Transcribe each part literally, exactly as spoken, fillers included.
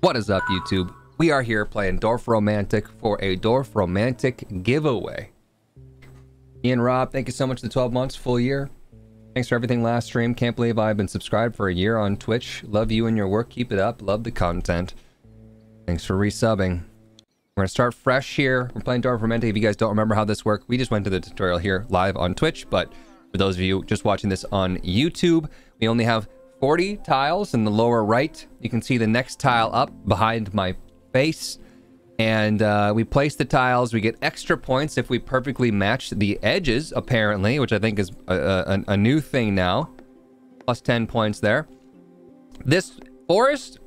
What is up, YouTube? We are here playing Dorfromantik for a Dorfromantik giveaway. Ian Rob, thank you so much for the twelve months, full year. Thanks for everything last stream. Can't believe I've been subscribed for a year on Twitch. Love you and your work. Keep it up. Love the content. Thanks for resubbing. We're going to start fresh here. We're playing Dorfromantik. If you guys don't remember how this worked, we just went to the tutorial here live on Twitch. But for those of you just watching this on YouTube, we only have forty tiles in the lower right. You can see the next tile up behind my face, and uh, we place the tiles. We get extra points if we perfectly match the edges, apparently, which I think is a, a, a new thing now. Plus ten points there. This forest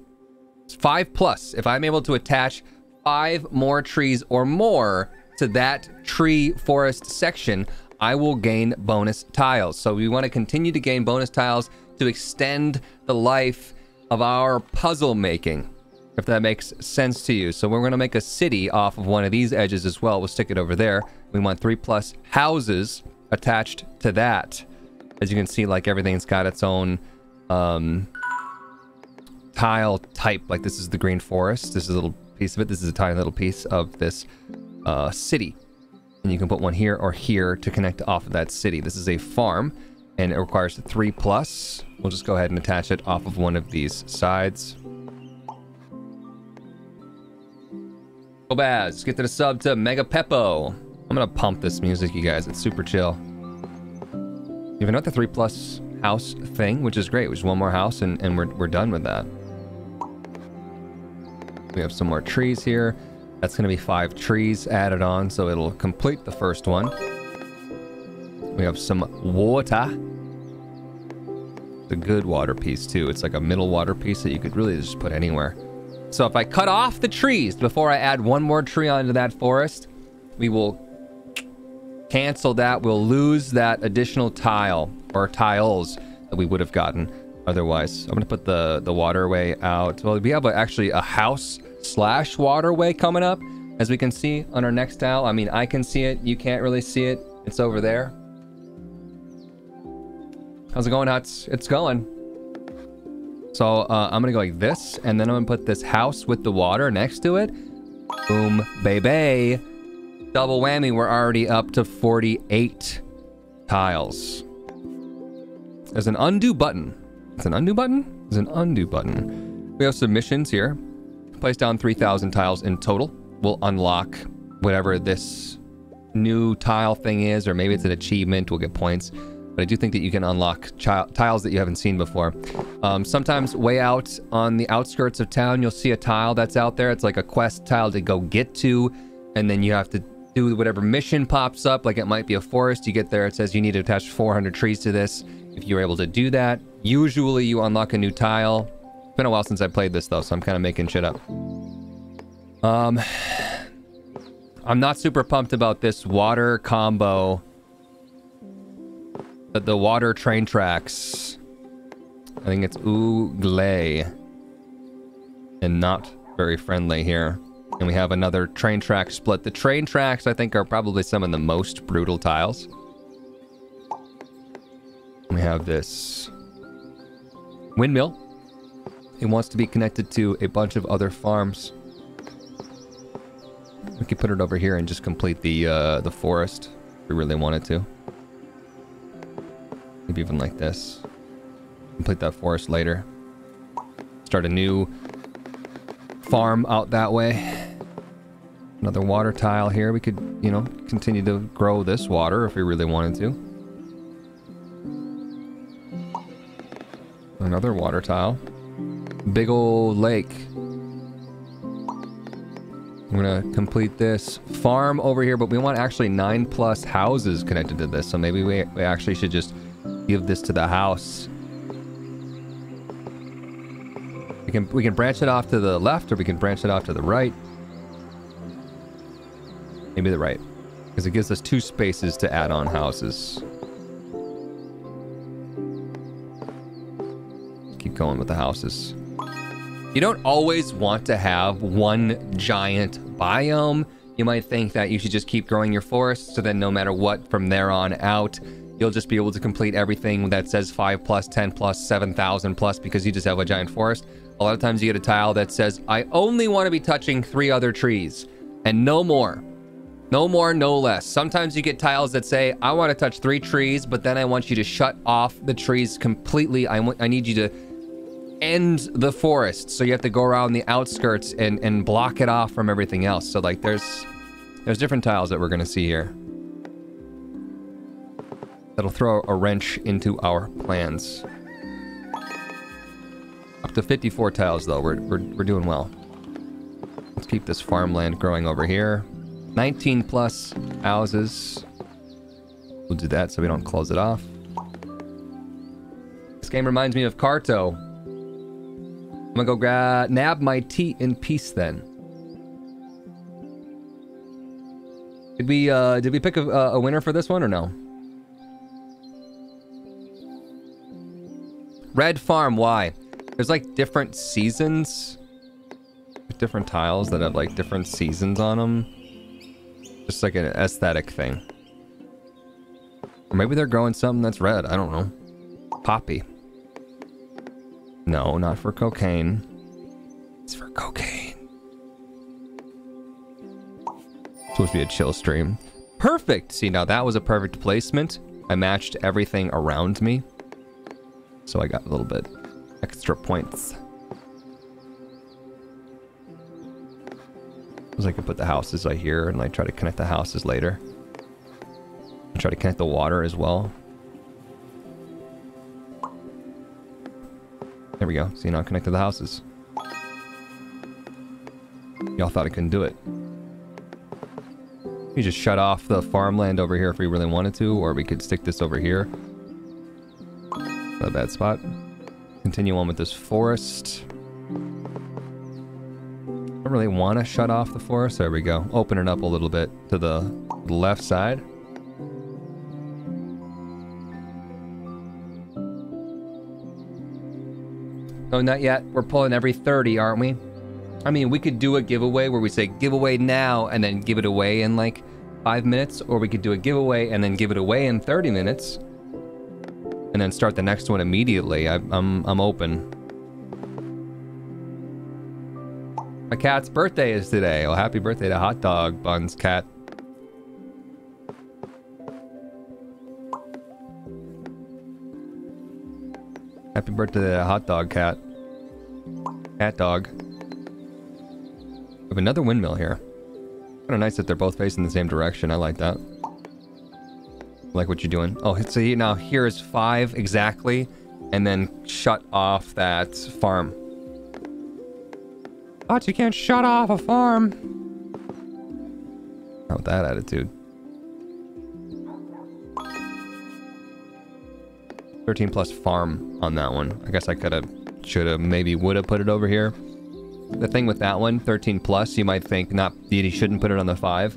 is five plus. If I'm able to attach five more trees or more to that tree forest section, I will gain bonus tiles. So we want to continue to gain bonus tiles to extend the life of our puzzle making, if that makes sense to you. So we're going to make a city off of one of these edges as well. We'll stick it over there. We want three plus houses attached to that. As you can see, like, everything's got its own um, tile type. Like, this is the green forest. This is a little piece of it. This is a tiny little piece of this uh, city. And you can put one here or here to connect off of that city. This is a farm, and it requires three plus. We'll just go ahead and attach it off of one of these sides. Obaz, let's get to the sub to Mega Peppo. I'm gonna pump this music, you guys. It's super chill. Even at the three plus house thing, which is great. Just one more house, and, and we're, we're done with that. We have some more trees here. That's gonna be five trees added on, so it'll complete the first one. We have some water. The good water piece too. It's like a middle water piece that you could really just put anywhere. So if I cut off the trees before I add one more tree onto that forest, we will cancel that. We'll lose that additional tile or tiles that we would have gotten otherwise. I'm gonna put the, the waterway out. Well, we have a, actually a house slash waterway coming up, as we can see on our next tile. I mean, I can see it. You can't really see it. It's over there. How's it going, Hutts? It's going. So uh, I'm gonna go like this, and then I'm gonna put this house with the water next to it. Boom, baby. Double whammy. We're already up to forty-eight tiles. There's an undo button. It's an undo button? There's an undo button. We have submissions here. Place down three thousand tiles in total. We'll unlock whatever this new tile thing is, or maybe it's an achievement. We'll get points. But I do think that you can unlock tiles that you haven't seen before. Um, sometimes way out on the outskirts of town, you'll see a tile that's out there. It's like a quest tile to go get to, and then you have to do whatever mission pops up. Like, it might be a forest. You get there, it says you need to attach four hundred trees to this. If you're able to do that, usually you unlock a new tile. Been a while since I played this though, so I'm kind of making shit up. Um, I'm not super pumped about this water combo, but the water train tracks. I think it's ooglay and not very friendly here. And we have another train track split. The train tracks, I think, are probably some of the most brutal tiles. We have this windmill. It wants to be connected to a bunch of other farms. We could put it over here and just complete the uh, the forest if we really wanted to. Maybe even like this. Complete that forest later. Start a new farm out that way. Another water tile here. We could, you know, continue to grow this water if we really wanted to. Another water tile. Big old lake. I'm gonna complete this farm over here, but we want actually nine plus houses connected to this, so maybe we, we actually should just give this to the house. We can we can branch it off to the left, or we can branch it off to the right. Maybe the right, because it gives us two spaces to add on houses. Keep going with the houses. You don't always want to have one giant biome. You might think that you should just keep growing your forest, so then no matter what, from there on out, you'll just be able to complete everything that says five plus, ten plus, seven thousand plus, because you just have a giant forest. A lot of times you get a tile that says, I only want to be touching three other trees and no more. No more, no less. Sometimes you get tiles that say, I want to touch three trees, but then I want you to shut off the trees completely. I, want, I need you to end the forest. So you have to go around the outskirts and, and block it off from everything else. So like there's, there's different tiles that we're going to see here. That'll throw a wrench into our plans. Up to fifty-four tiles though, we're, we're, we're doing well. Let's keep this farmland growing over here. nineteen plus houses. We'll do that so we don't close it off. This game reminds me of Carto. I'm gonna go grab, nab my tea in peace then. Did we, uh, did we pick a, a winner for this one or no? Red Farm, why? There's like different seasons. Different tiles that have like different seasons on them. Just like an aesthetic thing. Or maybe they're growing something that's red. I don't know. Poppy. No, not for cocaine. It's for cocaine. It's supposed to be a chill stream. Perfect! See, now that was a perfect placement. I matched everything around me. So I got a little bit extra points. Because I can put the houses right here and like try to connect the houses later. And try to connect the water as well. There we go. See, now I connected the houses. Y'all thought I couldn't do it. You just shut off the farmland over here if we really wanted to, or we could stick this over here. Not a bad spot. Continue on with this forest. I don't really want to shut off the forest. There we go. Open it up a little bit to the left side. No, not yet. We're pulling every thirty, aren't we? I mean, we could do a giveaway where we say giveaway now and then give it away in like five minutes, or we could do a giveaway and then give it away in thirty minutes. And then start the next one immediately. I, I'm I'm open. My cat's birthday is today. Well, happy birthday to Hot Dog Buns Cat. Happy birthday to Hot Dog Cat. Cat Dog. We have another windmill here. Kind of nice that they're both facing the same direction. I like that. Like what you're doing. Oh, so he, now here is five exactly, and then shut off that farm. But you can't shut off a farm. Not with that attitude. thirteen plus farm on that one. I guess I could have, should have, maybe would have put it over here. The thing with that one, thirteen plus, you might think not, you shouldn't put it on the five.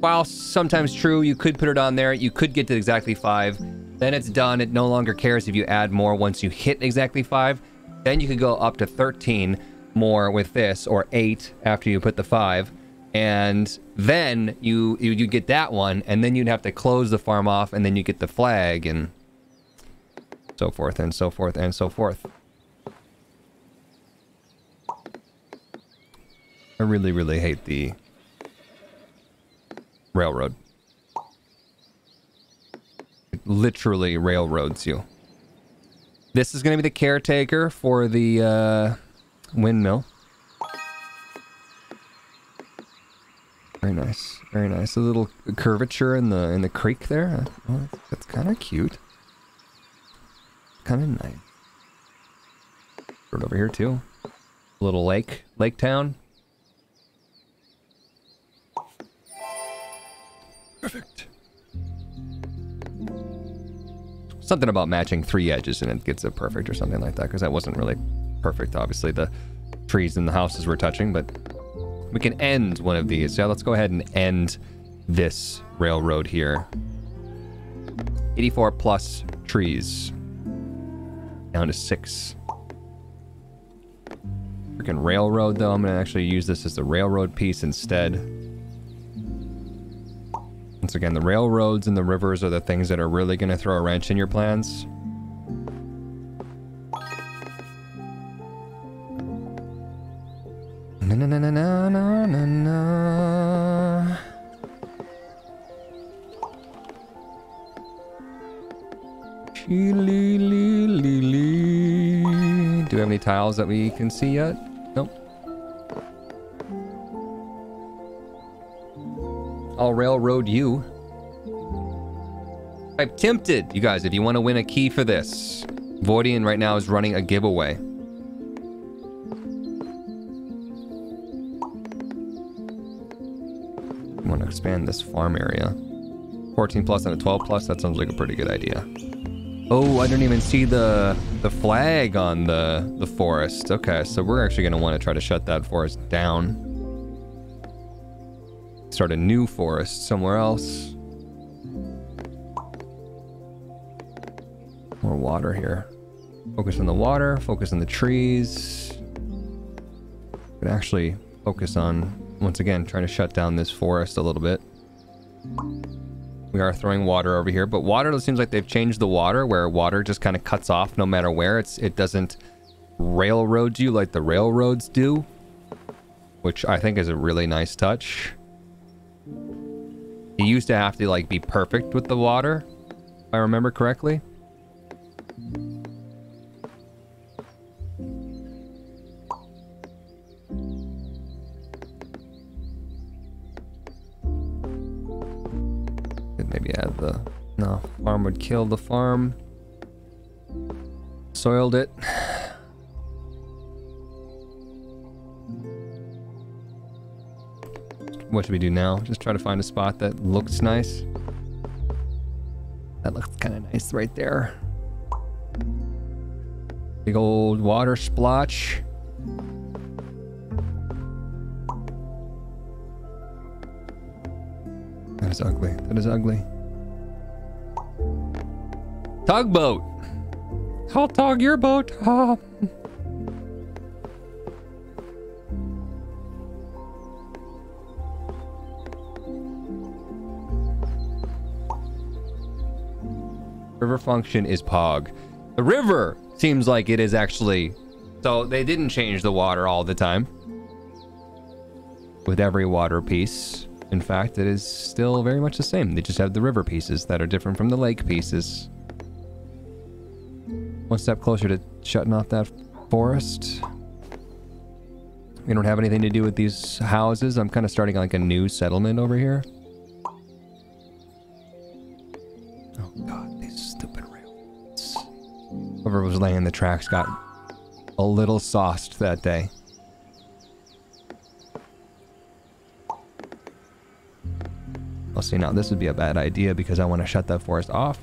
While sometimes true, you could put it on there, you could get to exactly five, then it's done, it no longer cares if you add more once you hit exactly five, then you could go up to thirteen more with this, or eight after you put the five, and then you, you, you get that one, and then you'd have to close the farm off, and then you get the flag, and so forth, and so forth, and so forth. I really, really hate the railroad. It literally railroads you. This is going to be the caretaker for the uh, windmill. Very nice, very nice. A little curvature in the in the creek there. Oh, that's, that's kind of cute. Kind of nice. Right over here too. A little lake, lake town. Perfect. Something about matching three edges and it gets a perfect or something like that, because that wasn't really perfect. Obviously, the trees and the houses were touching, but we can end one of these. So let's go ahead and end this railroad here. eighty-four plus trees. Down to six. Freaking railroad, though. I'm going to actually use this as the railroad piece instead. Once again, the railroads and the rivers are the things that are really going to throw a wrench in your plans. Na na na na na na na. Chili li li li. Do we have any tiles that we can see yet? Nope. I'll railroad you. I'm tempted. You guys, if you want to win a key for this, Voidian right now is running a giveaway. I want to expand this farm area. fourteen plus and a twelve plus, that sounds like a pretty good idea. Oh, I didn't even see the the flag on the, the forest. Okay, so we're actually going to want to try to shut that forest down. Start a new forest somewhere else. More water here. Focus on the water, focus on the trees. Could actually focus on, once again, trying to shut down this forest a little bit. We are throwing water over here, but water, it seems like they've changed the water where water just kind of cuts off no matter where. It's, it doesn't railroad you like the railroads do, which I think is a really nice touch. You used to have to like be perfect with the water, if I remember correctly. Could maybe add the no farm would kill the farm. Soiled it. What should we do now? Just try to find a spot that looks nice. That looks kind of nice right there. Big old water splotch. That is ugly. That is ugly. Tugboat! I'll tug your boat. Ah. River function is Pog. The river seems like it is actually... So they didn't change the water all the time. With every water piece. In fact, it is still very much the same. They just have the river pieces that are different from the lake pieces. One step closer to shutting off that forest. We don't have anything to do with these houses. I'm kind of starting like a new settlement over here. Oh God. Whoever was laying the tracks got a little sauced that day. I'll see, now this would be a bad idea because I want to shut that forest off.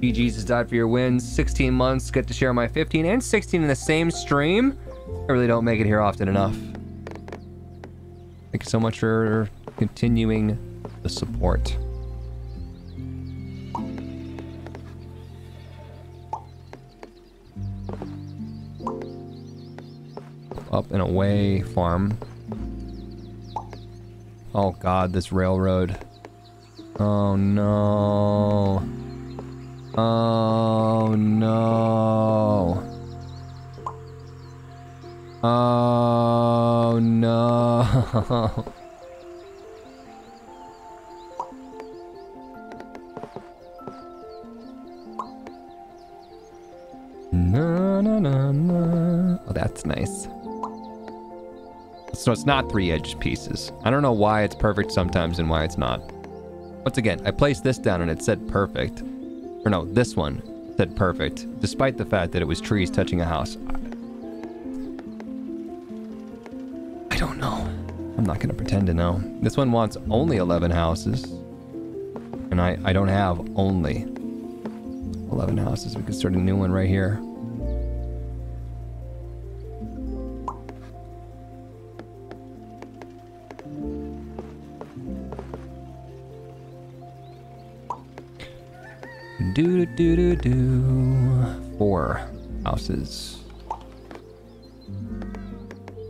G G's has died for your wins. sixteen months, get to share my fifteen and sixteen in the same stream. I really don't make it here often enough. Thank you so much for continuing the support. Up and away farm. Oh God, this railroad. Oh no. Oh no. Oh no. Na na na na. Oh, that's nice. So it's not three edged pieces. I don't know why it's perfect sometimes and why it's not. Once again, I placed this down and it said perfect. Or no, this one said perfect, despite the fact that it was trees touching a house. I don't know. I'm not gonna pretend to know. This one wants only eleven houses. And I, I don't have only eleven houses. We could start a new one right here. Do do do do. Four houses.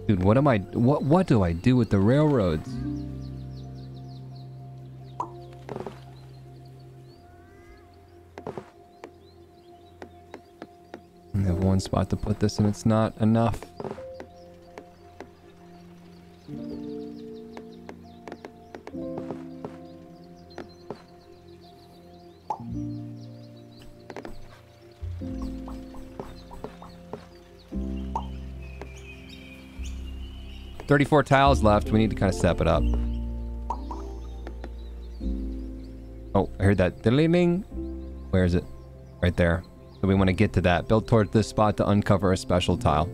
Dude, what am I? What what do I do with the railroads? I have one spot to put this, and it's not enough. thirty-four tiles left. We need to kind of step it up. Oh, I heard that. Where is it? Right there. So we want to get to that. Build toward this spot to uncover a special tile.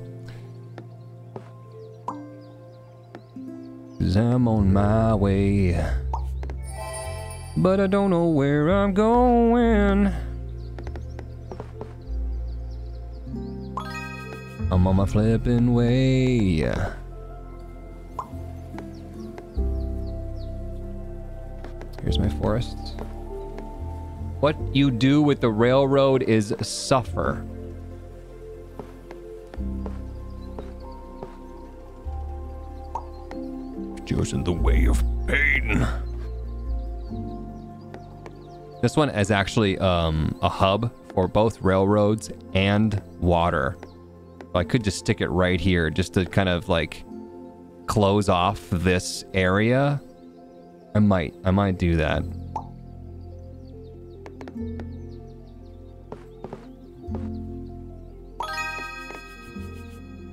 Cause I'm on my way, but I don't know where I'm going. I'm on my flipping way. Here's my forest. What you do with the railroad is suffer. Chosen the way of pain. This one is actually um, a hub for both railroads and water. So I could just stick it right here just to kind of like close off this area. I might, I might do that.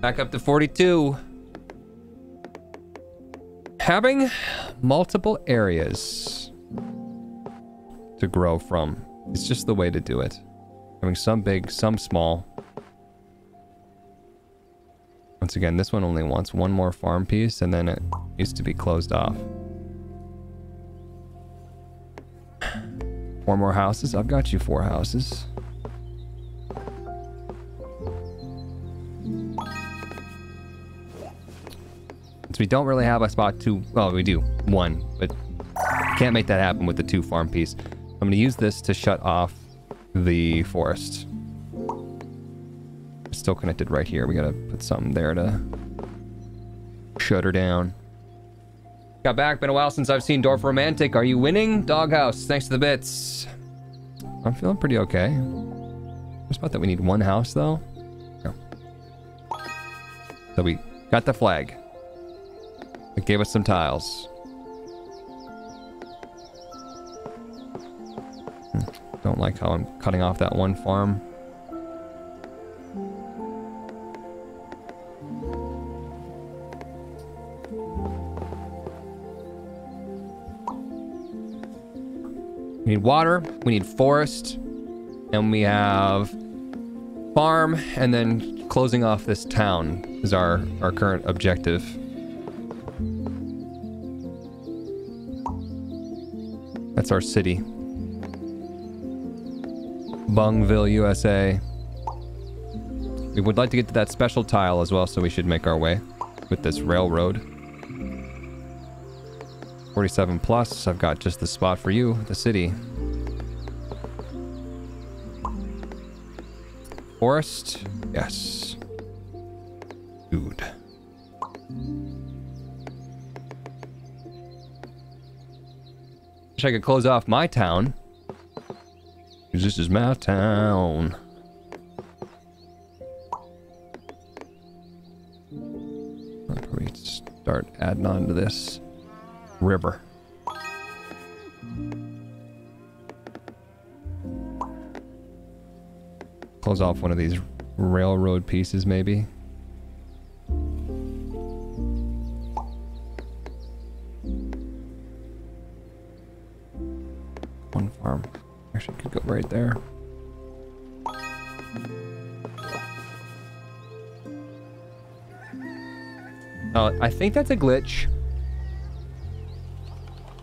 Back up to forty-two. Having multiple areas to grow from. It's just the way to do it. Having some big, some small. Once again, this one only wants one more farm piece and then it needs to be closed off. Four more houses? I've got you four houses. We don't really have a spot to, well, we do one, but can't make that happen with the two farm piece. I'm going to use this to shut off the forest. It's still connected right here. We got to put something there to shut her down. Got back. Been a while since I've seen Dorfromantik. Are you winning? Doghouse. Thanks to the bits. I'm feeling pretty okay. There's about that we need one house though. No. So we got the flag. It gave us some tiles. Don't like how I'm cutting off that one farm. We need water, we need forest, and we have farm, and then closing off this town is our, our current objective. That's our city. Bungville, U S A. We would like to get to that special tile as well, so we should make our way with this railroad. forty-seven plus, I've got just the spot for you, the city. Forest? Yes. Dude. Wish I could close off my town. Because this is my town. I'll probably start adding on to this river. Close off one of these railroad pieces, maybe. One farm. Actually, could go right there. Oh, I think that's a glitch.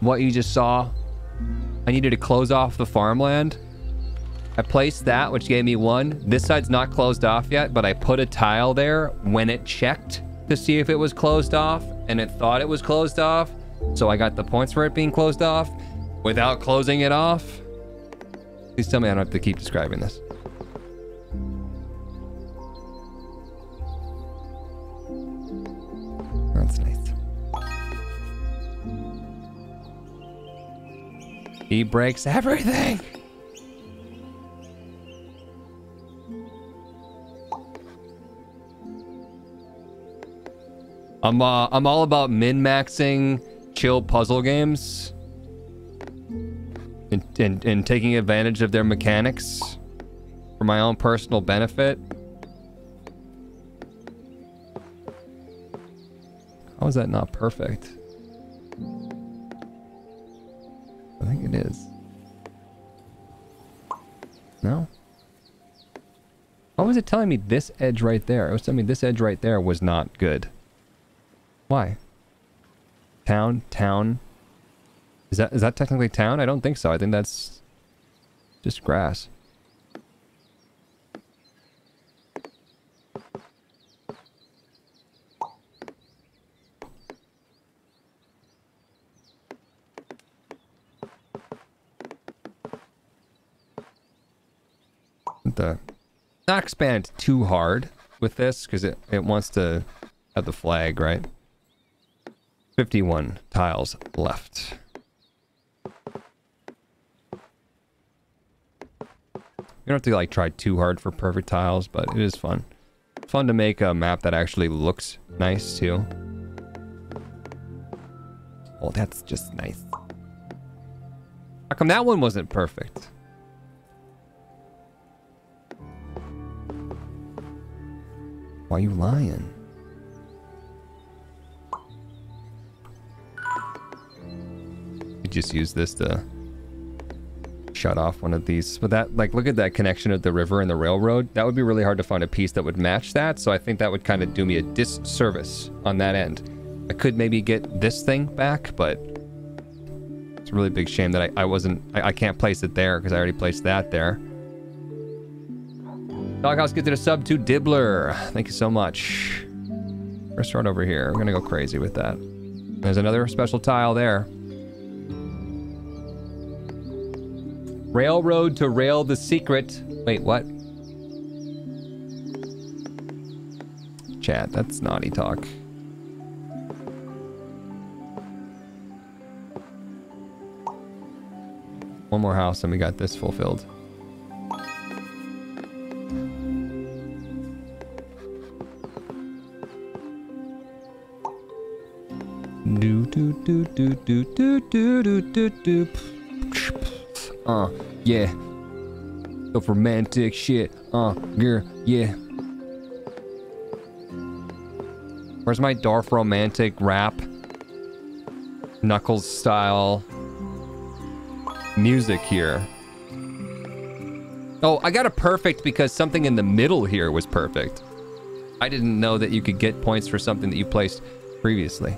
What you just saw. I needed to close off the farmland. I placed that, which gave me one. This side's not closed off yet, but I put a tile there when it checked to see if it was closed off, and it thought it was closed off. So I got the points for it being closed off. Without closing it off? Please tell me I don't have to keep describing this. That's nice. He breaks everything! I'm, uh, I'm all about min-maxing chill puzzle games. And, and, and taking advantage of their mechanics for my own personal benefit. How is that not perfect? I think it is. No? Why was it telling me this edge right there? It was telling me this edge right there was not good. Why? Town? Town? Is that, is that technically town? I don't think so. I think that's just grass. The not expand too hard with this because it, it wants to have the flag, right? fifty-one tiles left. You don't have to like try too hard for perfect tiles, but it is fun. It's fun to make a map that actually looks nice too. Oh, that's just nice. How come that one wasn't perfect? Why are you lying? You just use this to shut off one of these. But that, like, look at that connection of the river and the railroad. That would be really hard to find a piece that would match that. So I think that would kind of do me a disservice on that end. I could maybe get this thing back, but it's a really big shame that I, I wasn't, I, I can't place it there because I already placed that there. Doghouse, get to the sub to Dibbler. Thank you so much. We're gonna start over here. We're gonna go crazy with that. There's another special tile there. Railroad to rail the secret. Wait, what? Chat, that's naughty talk. One more house and we got this fulfilled. Do do do do do do do do do do. Uh, yeah. The romantic shit. Uh, girl, yeah. Where's my Dorfromantik rap? Knuckles style music here. Oh, I got a perfect because something in the middle here was perfect. I didn't know that you could get points for something that you placed previously.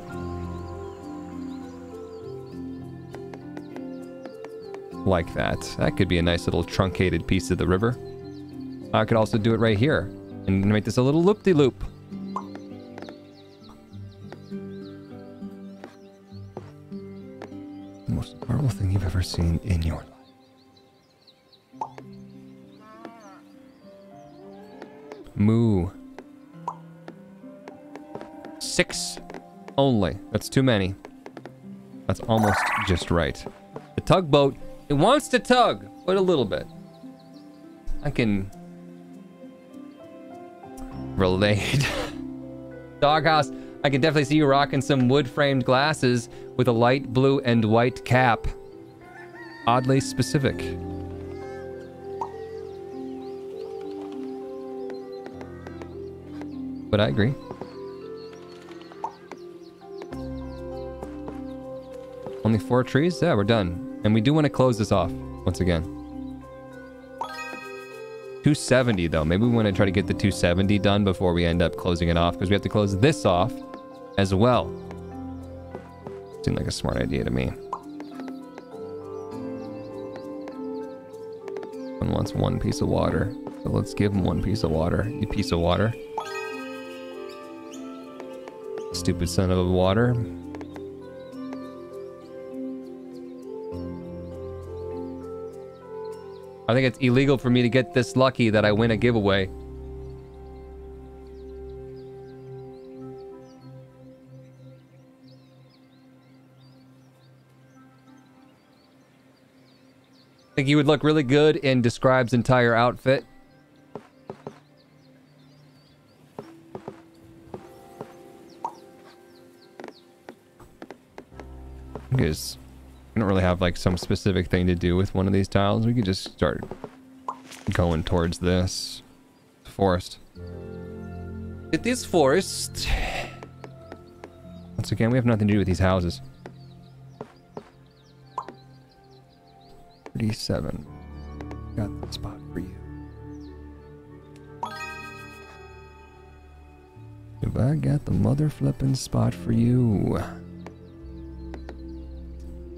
Like that. That could be a nice little truncated piece of the river. I could also do it right here and make this a little loop-de-loop. The most horrible thing you've ever seen in your life. Moo. Six only. That's too many. That's almost just right. The tugboat. It wants to tug, but a little bit. I can relate. Doghouse, I can definitely see you rocking some wood-framed glasses with a light blue and white cap. Oddly specific. But I agree. Only four trees? Yeah, we're done. And we do want to close this off once again. two seventy though. Maybe we want to try to get the two seventy done before we end up closing it off, because we have to close this off as well. Seemed like a smart idea to me. One wants one piece of water. So let's give him one piece of water. You piece of water. Stupid son of a water. I think it's illegal for me to get this lucky that I win a giveaway. I think you would look really good in Describe's entire outfit. Because I don't really have like some specific thing to do with one of these tiles. We could just start going towards this forest. It is forest. once again, we have nothing to do with these houses. thirty-seven. Got the spot for you. If I got the mother flipping spot for you.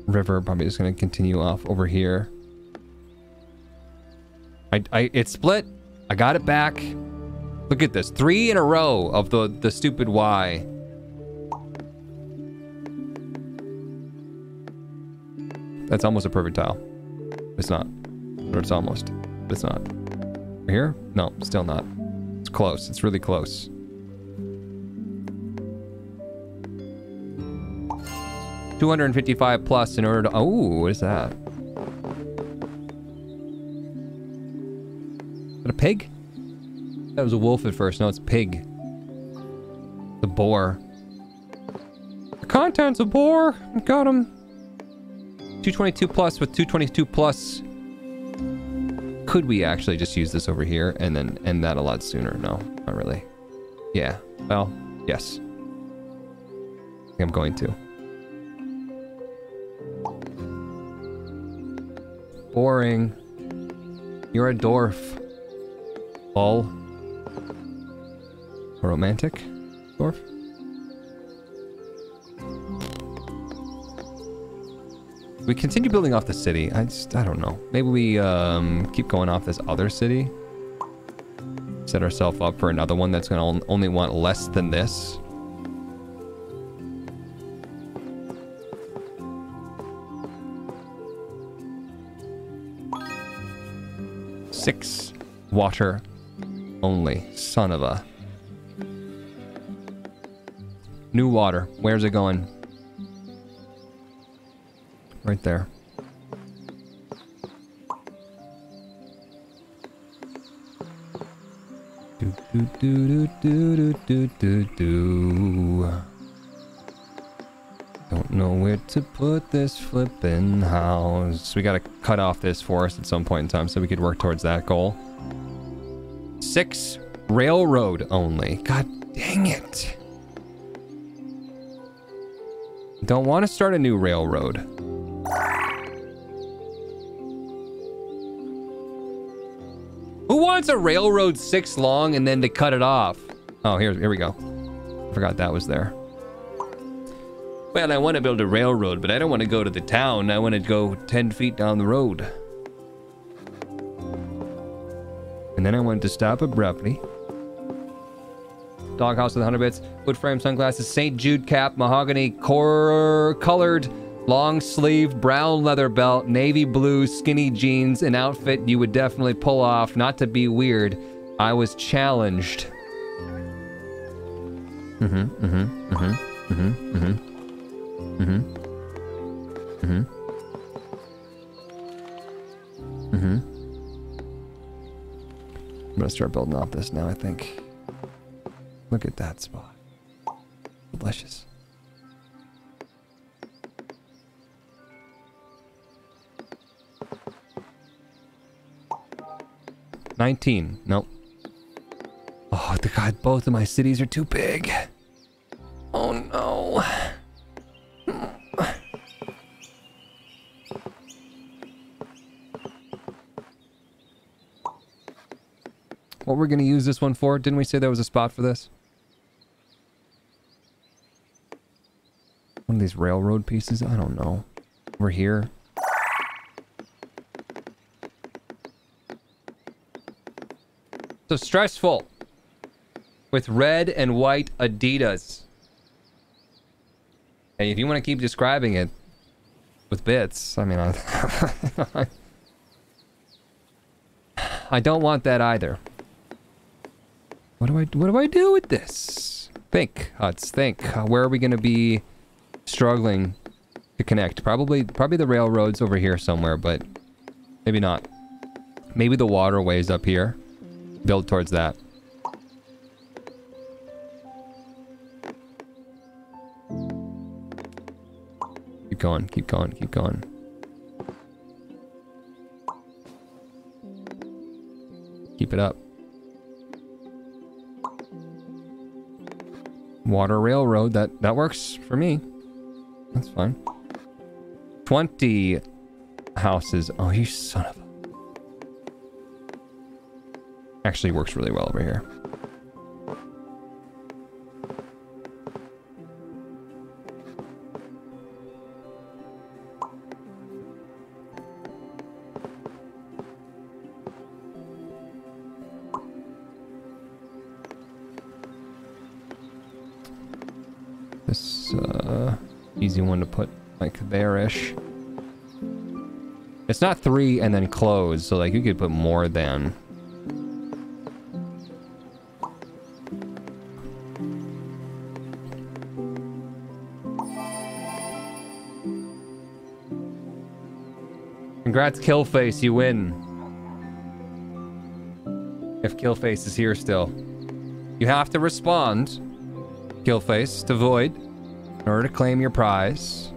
River probably just gonna continue off over here. I, I it split. I got it back. Look at this, three in a row of the the stupid Y. That's almost a perfect tile. It's not, or it's almost. It's not. Right here? No, still not. It's close. It's really close. two hundred fifty-five plus in order to. Oh, what is that? Is that a pig? That was a wolf at first. No, it's pig. The boar. The content's a boar. Got him. two twenty-two plus with two twenty-two plus. Could we actually just use this over here and then end that a lot sooner? No, not really. Yeah. Well, yes. I think I'm going to. Boring. You're a dwarf. Lol. A romantic dwarf. We continue building off the city. I just, I don't know. Maybe we um, keep going off this other city. Set ourselves up for another one that's going to only want less than this. Six water only. Son of a. New water. Where's it going? Right there. Do, do, do, do, do, do, do. Don't know where to put this flippin' house. We gotta cut off this forest at some point in time so we could work towards that goal. Six railroad only. God dang it. Don't want to start a new railroad. Who wants a railroad six long and then to cut it off? Oh, here, here we go. I forgot that was there. Well, I want to build a railroad, but I don't want to go to the town. I want to go ten feet down the road. And then I wanted to stop abruptly. Doghouse with one hundred bits, wood frame sunglasses, Saint Jude cap, mahogany, cor colored, long sleeve, brown leather belt, navy blue, skinny jeans, an outfit you would definitely pull off, not to be weird. I was challenged. Mm-hmm, mm-hmm, mm-hmm, mm-hmm, mm-hmm, mm-hmm, mm-hmm, mm-hmm. I'm gonna start building off this now, I think. Look at that spot. Delicious. nineteen. Nope. Oh, the God, both of my cities are too big. Oh, no. What we're going to use this one for? Didn't we say there was a spot for this? One of these railroad pieces? I don't know. We're here. So stressful. With red and white Adidas. Hey, if you want to keep describing it with bits, I mean, I, I don't want that either. What do I what do I do with this? Think, Hutts, think. Where are we going to be struggling to connect? Probably probably the railroads over here somewhere, but maybe not. Maybe the waterways up here. Build towards that. Keep going, keep going, keep going. Keep it up. Water railroad. That that works for me. That's fine. twenty houses. Oh, you son of a... Actually works really well over here. This, uh, easy one to put, like, there-ish. It's not three and then close, so, like, you could put more than. Congrats, Killface, you win. If Killface is here still. You have to respond, Killface, to Void in order to claim your prize.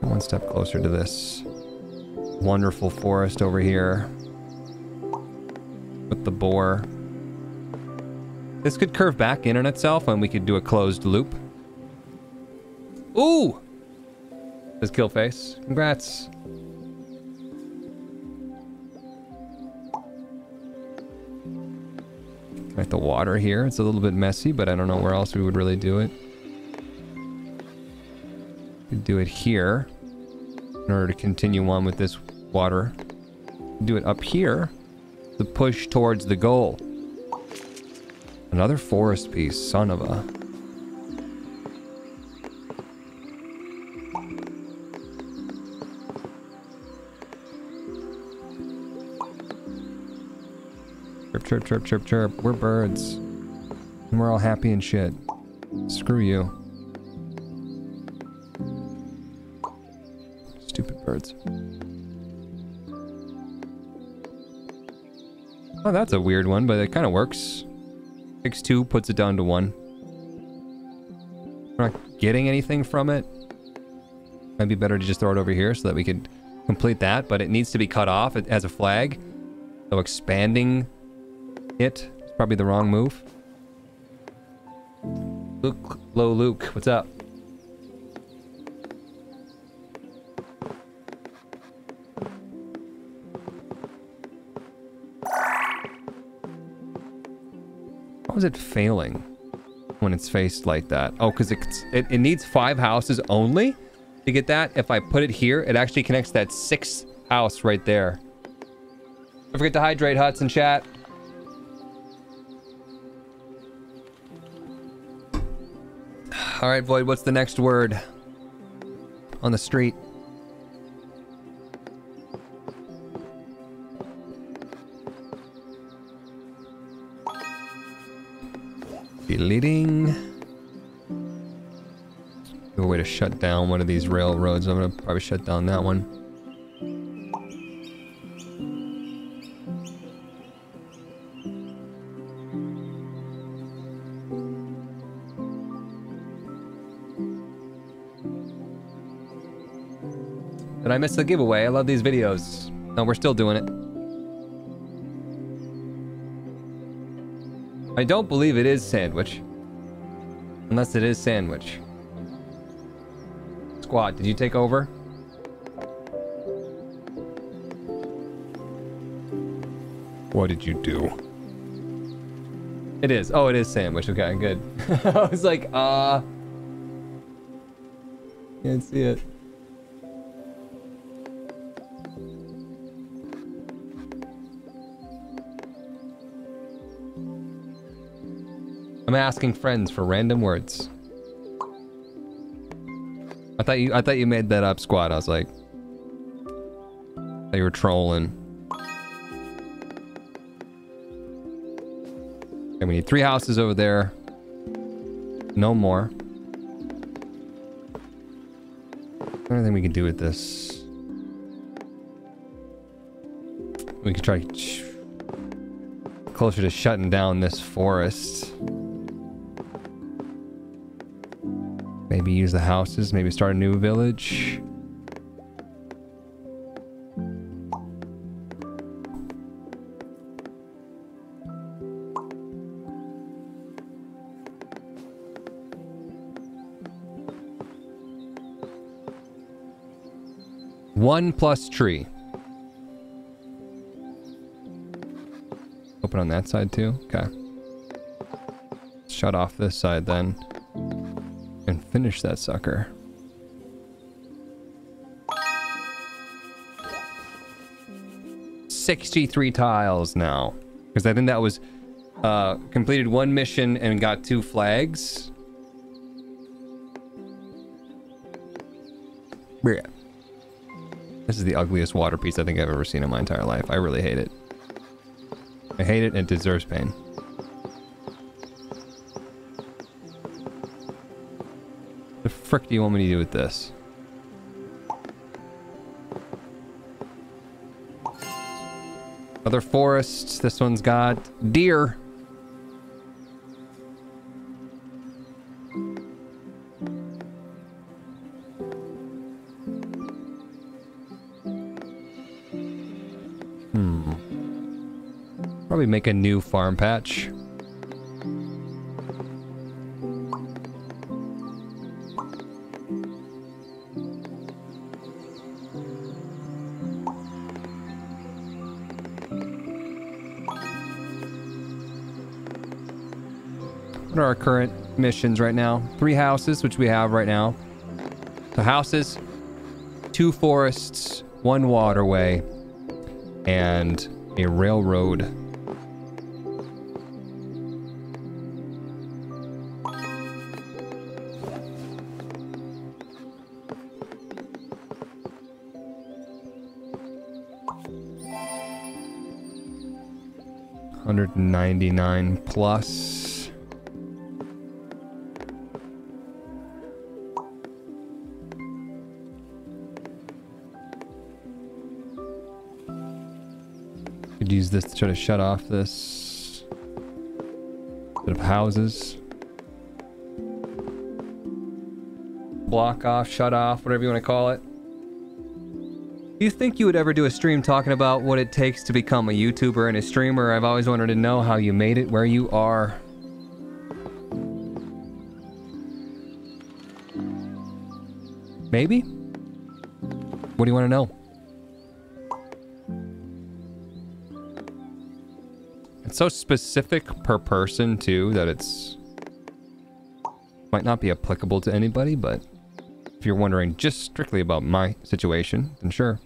One step closer to this wonderful forest over here with the boar. This could curve back in on itself and we could do a closed loop. Ooh! Says Killface. Congrats. Like the water here. It's a little bit messy, but I don't know where else we would really do it. Could do it here in order to continue on with this water. Do it up here to push towards the goal. Another forest piece, son of a... Chirp, chirp, chirp, chirp. We're birds. And we're all happy and shit. Screw you. Stupid birds. Oh, that's a weird one, but it kind of works. Takes two, puts it down to one. We're not getting anything from it. Might be better to just throw it over here so that we could complete that, but it needs to be cut off as a flag. So expanding... It. It's probably the wrong move. Luke, low Luke, what's up? How is it failing when it's faced like that? Oh, because it, it, it needs five houses only to get that. If I put it here, it actually connects that sixth house right there. Don't forget to hydrate, Hutts, in chat. All right, Void, what's the next word on the street? Deleting. A way to shut down one of these railroads. I'm gonna probably shut down that one. Did I miss the giveaway? I love these videos. No, we're still doing it. I don't believe it is sandwich. Unless it is sandwich. Squad, did you take over? What did you do? It is. Oh, it is sandwich. Okay, good. I was like, uh... can't see it. I'm asking friends for random words. I thought you I thought you made that up, squad. I was like, they were trolling. And we need three houses over there. No more. I don't think we can do with this. We could try closer to shutting down this forest. Maybe use the houses, maybe start a new village. One plus tree. Open on that side too? Okay. Shut off this side then. And finish that sucker. sixty-three tiles now. Because I think that was... Uh, completed one mission and got two flags. Yeah. This is the ugliest water piece I think I've ever seen in my entire life. I really hate it. I hate it and it deserves pain. The frick do you want me to do with this? Other forests. This one's got deer. Hmm. Probably make a new farm patch. Our current missions right now. Three houses, which we have right now. So houses, two forests, one waterway, and a railroad. one hundred ninety-nine plus. Use this to try to shut off this bit of houses. Block off, shut off, whatever you want to call it. Do you think you would ever do a stream talking about what it takes to become a YouTuber and a streamer? I've always wanted to know how you made it where you are. Maybe? What do you want to know? So specific per person too that it's might not be applicable to anybody, but if you're wondering just strictly about my situation, then sure.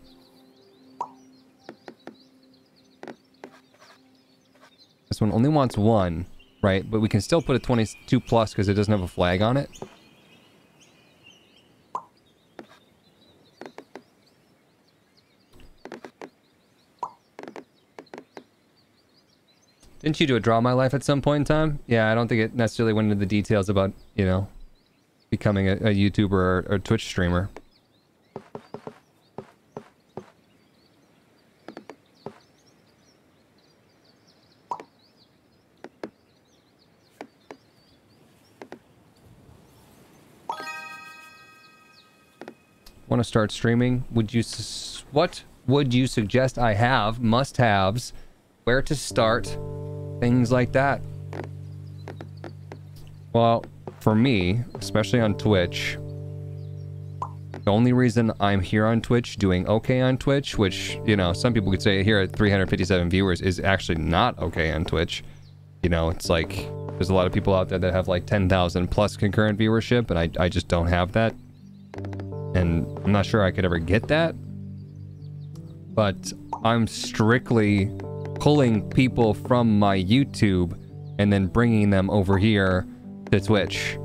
This one only wants one, right? But we can still put a twenty-two plus because it doesn't have a flag on it. Didn't you do a Draw My Life at some point in time? Yeah, I don't think it necessarily went into the details about, you know, becoming a, a YouTuber or, or Twitch streamer. Want to start streaming? Would you... Su what would you suggest I have? Must-haves? Where to start? Things like that. Well, for me, especially on Twitch, the only reason I'm here on Twitch, doing okay on Twitch, which, you know, some people could say here at three hundred fifty-seven viewers is actually not okay on Twitch. You know, it's like, there's a lot of people out there that have like ten thousand plus concurrent viewership, and I, I just don't have that. And I'm not sure I could ever get that. But I'm strictly... pulling people from my YouTube and then bringing them over here to Twitch.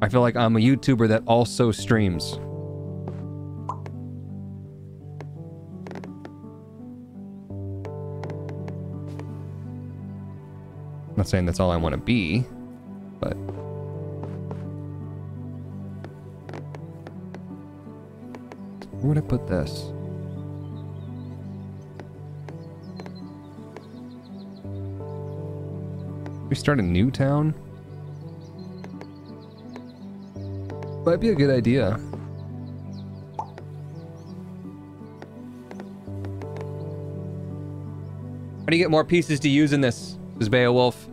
I feel like I'm a YouTuber that also streams. I'm not saying that's all I want to be, but... where would I put this? We start a new town? Might be a good idea. How do you get more pieces to use in this? This is Beowulf.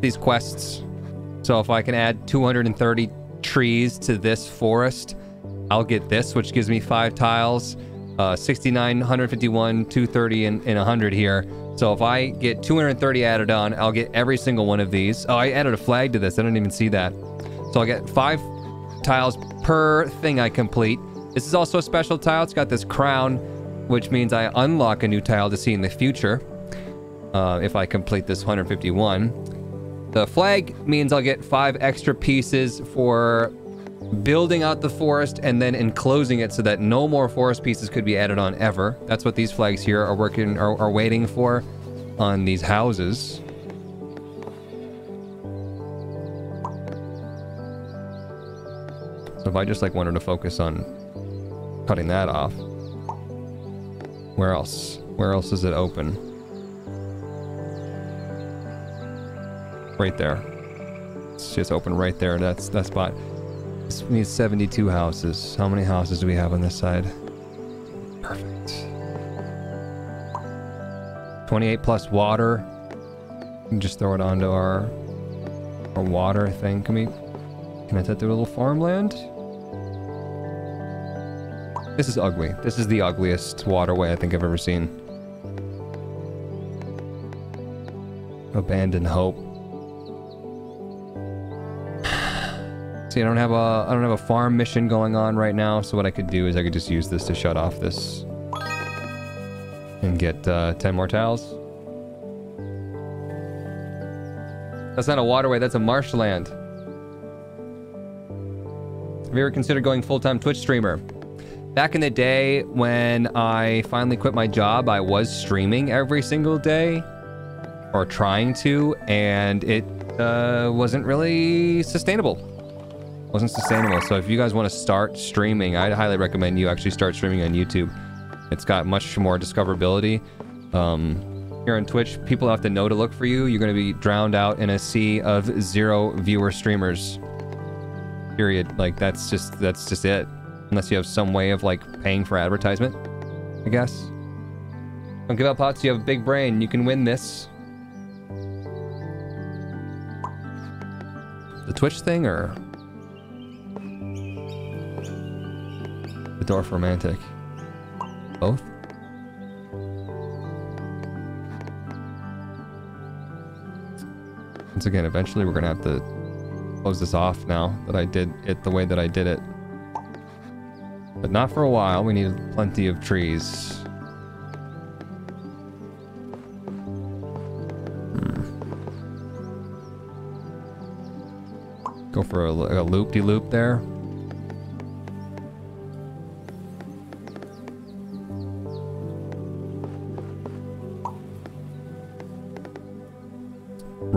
These quests. So if I can add two hundred thirty trees to this forest, I'll get this, which gives me five tiles, uh, sixty-nine, one fifty-one, two thirty, and, and one hundred here. So if I get two hundred thirty added on, I'll get every single one of these. Oh, I added a flag to this. I didn't even see that. So I'll get five tiles per thing I complete. This is also a special tile. It's got this crown, which means I unlock a new tile to see in the future. Uh, if I complete this one fifty-one. The flag means I'll get five extra pieces for building out the forest and then enclosing it so that no more forest pieces could be added on ever. That's what these flags here are working are, are waiting for on these houses. So if I just like wanted to focus on cutting that off. Where else? Where else is it open? Right there. It's just open right there. That's that spot. This needs seventy-two houses. How many houses do we have on this side? Perfect. twenty-eight plus water. We can just throw it onto our, our water thing. Can we... Can I set through a little farmland? This is ugly. This is the ugliest waterway I think I've ever seen. Abandon hope. I don't have a I don't have a farm mission going on right now, so what I could do is I could just use this to shut off this and get uh, ten more tiles. That's not a waterway, that's a marshland. Have you ever considered going full-time Twitch streamer? Back in the day when I finally quit my job, I was streaming every single day, or trying to, and it uh, wasn't really sustainable. Wasn't sustainable. So if you guys want to start streaming, I'd highly recommend you actually start streaming on YouTube. It's got much more discoverability. Um, here on Twitch, people have to know to look for you. You're going to be drowned out in a sea of zero viewer streamers. Period. Like that's just that's just it. Unless you have some way of like paying for advertisement, I guess. Don't give up, Hutts. You have a big brain. You can win this. The Twitch thing or? The Dorfromantik. Both? Once again, eventually we're gonna have to close this off now that I did it the way that I did it. But not for a while, we need plenty of trees. Hmm. Go for a, a loop-de-loop there.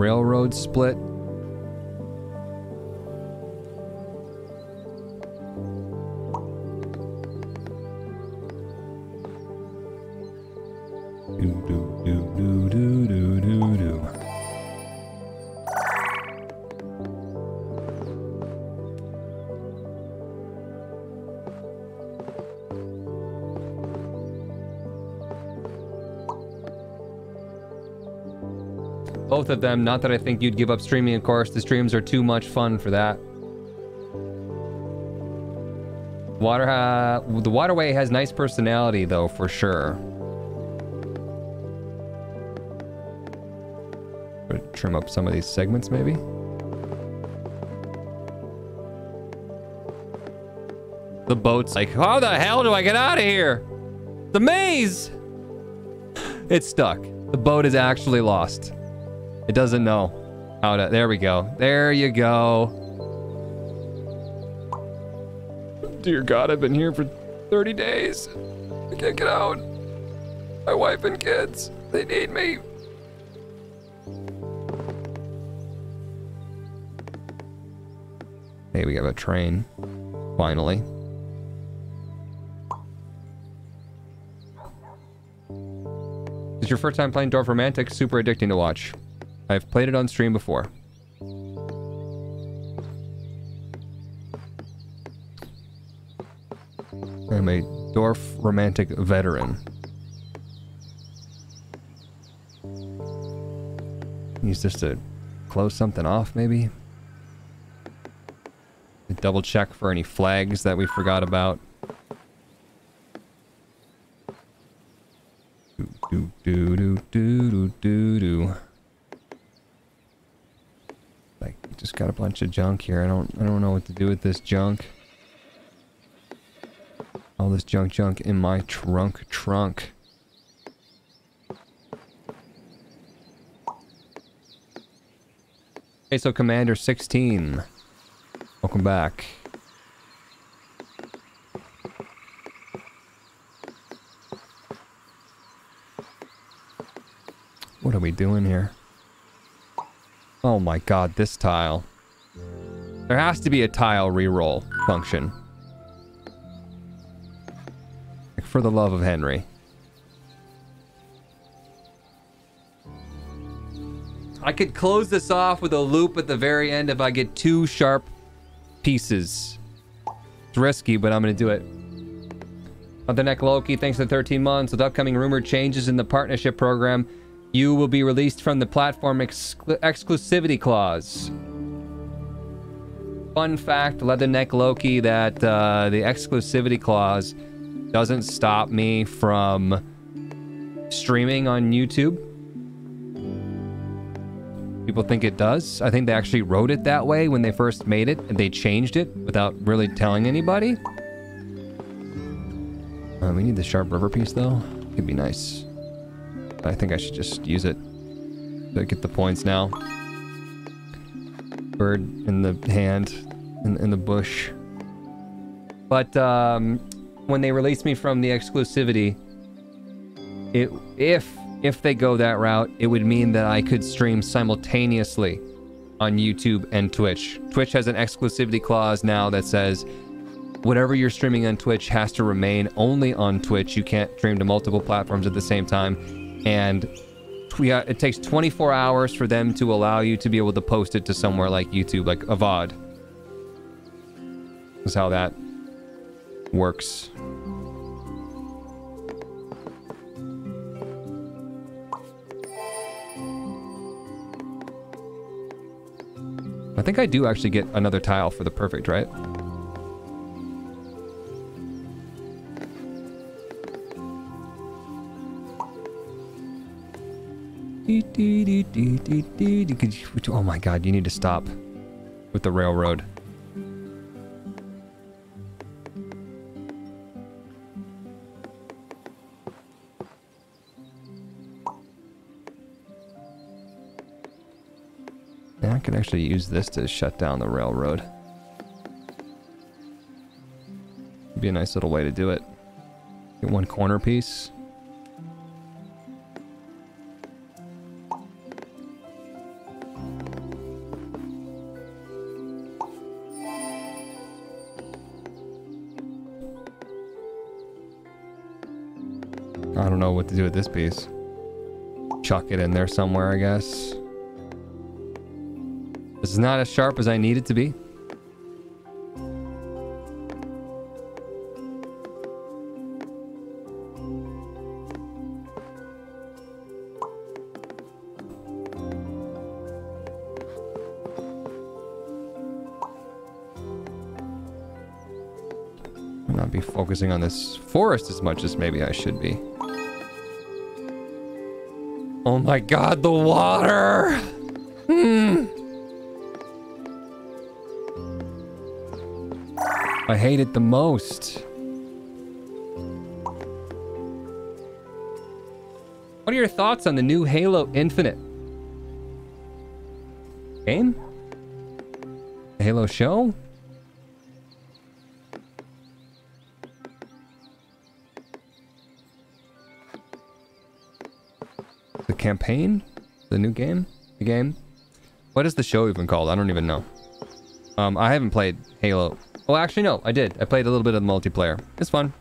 Railroad split. Do, do, do, do, do, do, do, do. Both of them, not that I think you'd give up streaming, of course. The streams are too much fun for that. Water, uh, the waterway has nice personality, though, for sure. Trim up some of these segments, maybe. The boat's like, how the hell do I get out of here? The maze! It's stuck. The boat is actually lost. It doesn't know how to... There we go. There you go. Dear God, I've been here for thirty days. I can't get out. My wife and kids, they need me. Hey, we got a train. Finally. This is your first time playing Dorfromantik. Super addicting to watch. I've played it on stream before. I'm a Dorfromantik veteran. Use this to close something off, maybe? double check for any flags that we forgot about. Do, do, do, do, do, do, do. Like, just got a bunch of junk here. I don't, I don't know what to do with this junk. All this junk, junk in my trunk, trunk. Okay, so Commander sixteen, welcome back. What are we doing here? Oh my god, this tile. There has to be a tile reroll function. Like, for the love of Henry. I could close this off with a loop at the very end if I get two sharp pieces. It's risky, but I'm going to do it. Motherneck Loki, thanks for the thirteen months. With upcoming rumored changes in the partnership program, you will be released from the platform exclu exclusivity clause. Fun fact, Leatherneck Loki, that uh, the exclusivity clause doesn't stop me from streaming on YouTube. People think it does. I think they actually wrote it that way when they first made it, and they changed it without really telling anybody. Uh, we need the sharp river piece though. It'd be nice. I think I should just use it to get the points now. Bird in the hand, in, in the bush. But um, when they released me from the exclusivity, it if. If they go that route, it would mean that I could stream simultaneously on YouTube and Twitch. Twitch has an exclusivity clause now that says whatever you're streaming on Twitch has to remain only on Twitch. You can't stream to multiple platforms at the same time. And it takes twenty-four hours for them to allow you to be able to post it to somewhere like YouTube, like Avod. That's how that works. I think I do actually get another tile for the perfect, right? Oh my god, you need to stop with the railroad. I could actually use this to shut down the railroad. It'd be a nice little way to do it. Get one corner piece. I don't know what to do with this piece. Chuck it in there somewhere, I guess. This is not as sharp as I need it to be. I'll not be focusing on this forest as much as maybe I should be. Oh my god, the water! Hmm. I hate it the most. What are your thoughts on the new Halo Infinite game? The Halo show? The campaign? The new game? The game? What is the show even called? I don't even know. Um, I haven't played Halo. Well, actually, no, I did. I played a little bit of the multiplayer. It's fun.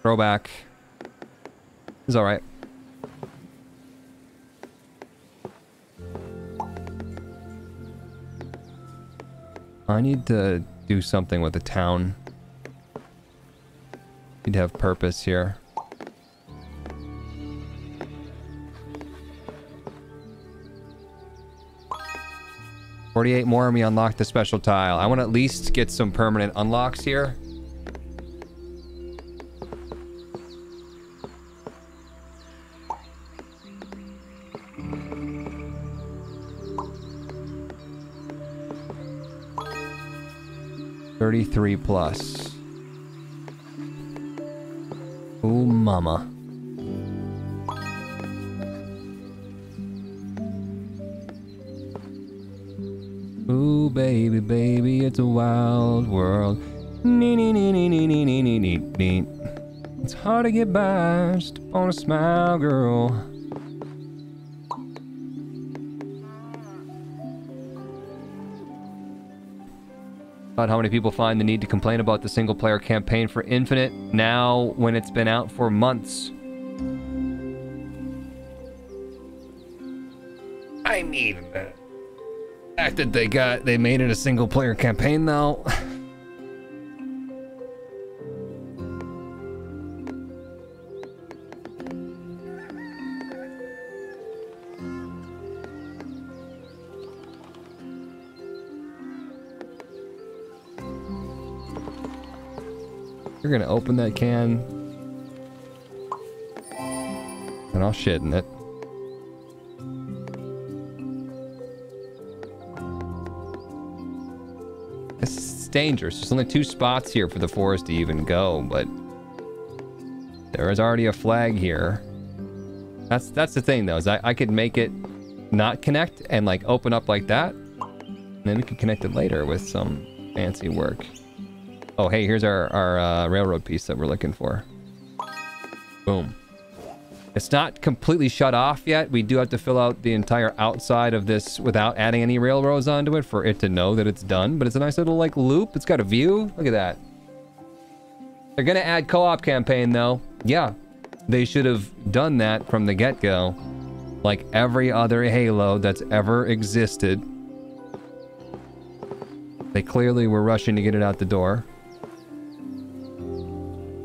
Throwback. It's alright. I need to do something with the town. Need to have purpose here. forty-eight more and we unlock the special tile. I want to at least get some permanent unlocks here. thirty-three plus. Ooh, mama. Ooh, baby, baby, it's a wild world. Nee, nee, nee, nee, nee, nee, nee, nee, nee. It's hard to get by just on a smile, girl. About how many people find the need to complain about the single-player campaign for Infinite now when it's been out for months. I mean, the fact that they got they made it a single-player campaign though. You're gonna open that can and I'll shit in it. This is dangerous. There's only two spots here for the forest to even go, but there is already a flag here. That's that's the thing though, is I, I could make it not connect and like open up like that. And then we can connect it later with some fancy work. Oh, hey, here's our, our uh, railroad piece that we're looking for. Boom. It's not completely shut off yet. We do have to fill out the entire outside of this without adding any railroads onto it for it to know that it's done. But it's a nice little, like, loop. It's got a view. Look at that. They're going to add co-op campaign, though. Yeah. They should have done that from the get-go. Like every other Halo that's ever existed. They clearly were rushing to get it out the door.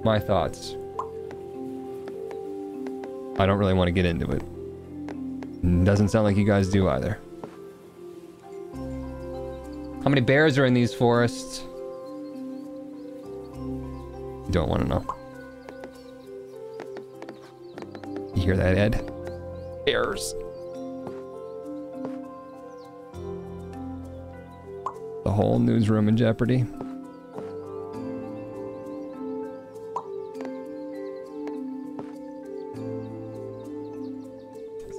My thoughts. I don't really want to get into it. Doesn't sound like you guys do either. How many bears are in these forests? You don't want to know. You hear that, Ed? Bears. The whole newsroom in jeopardy.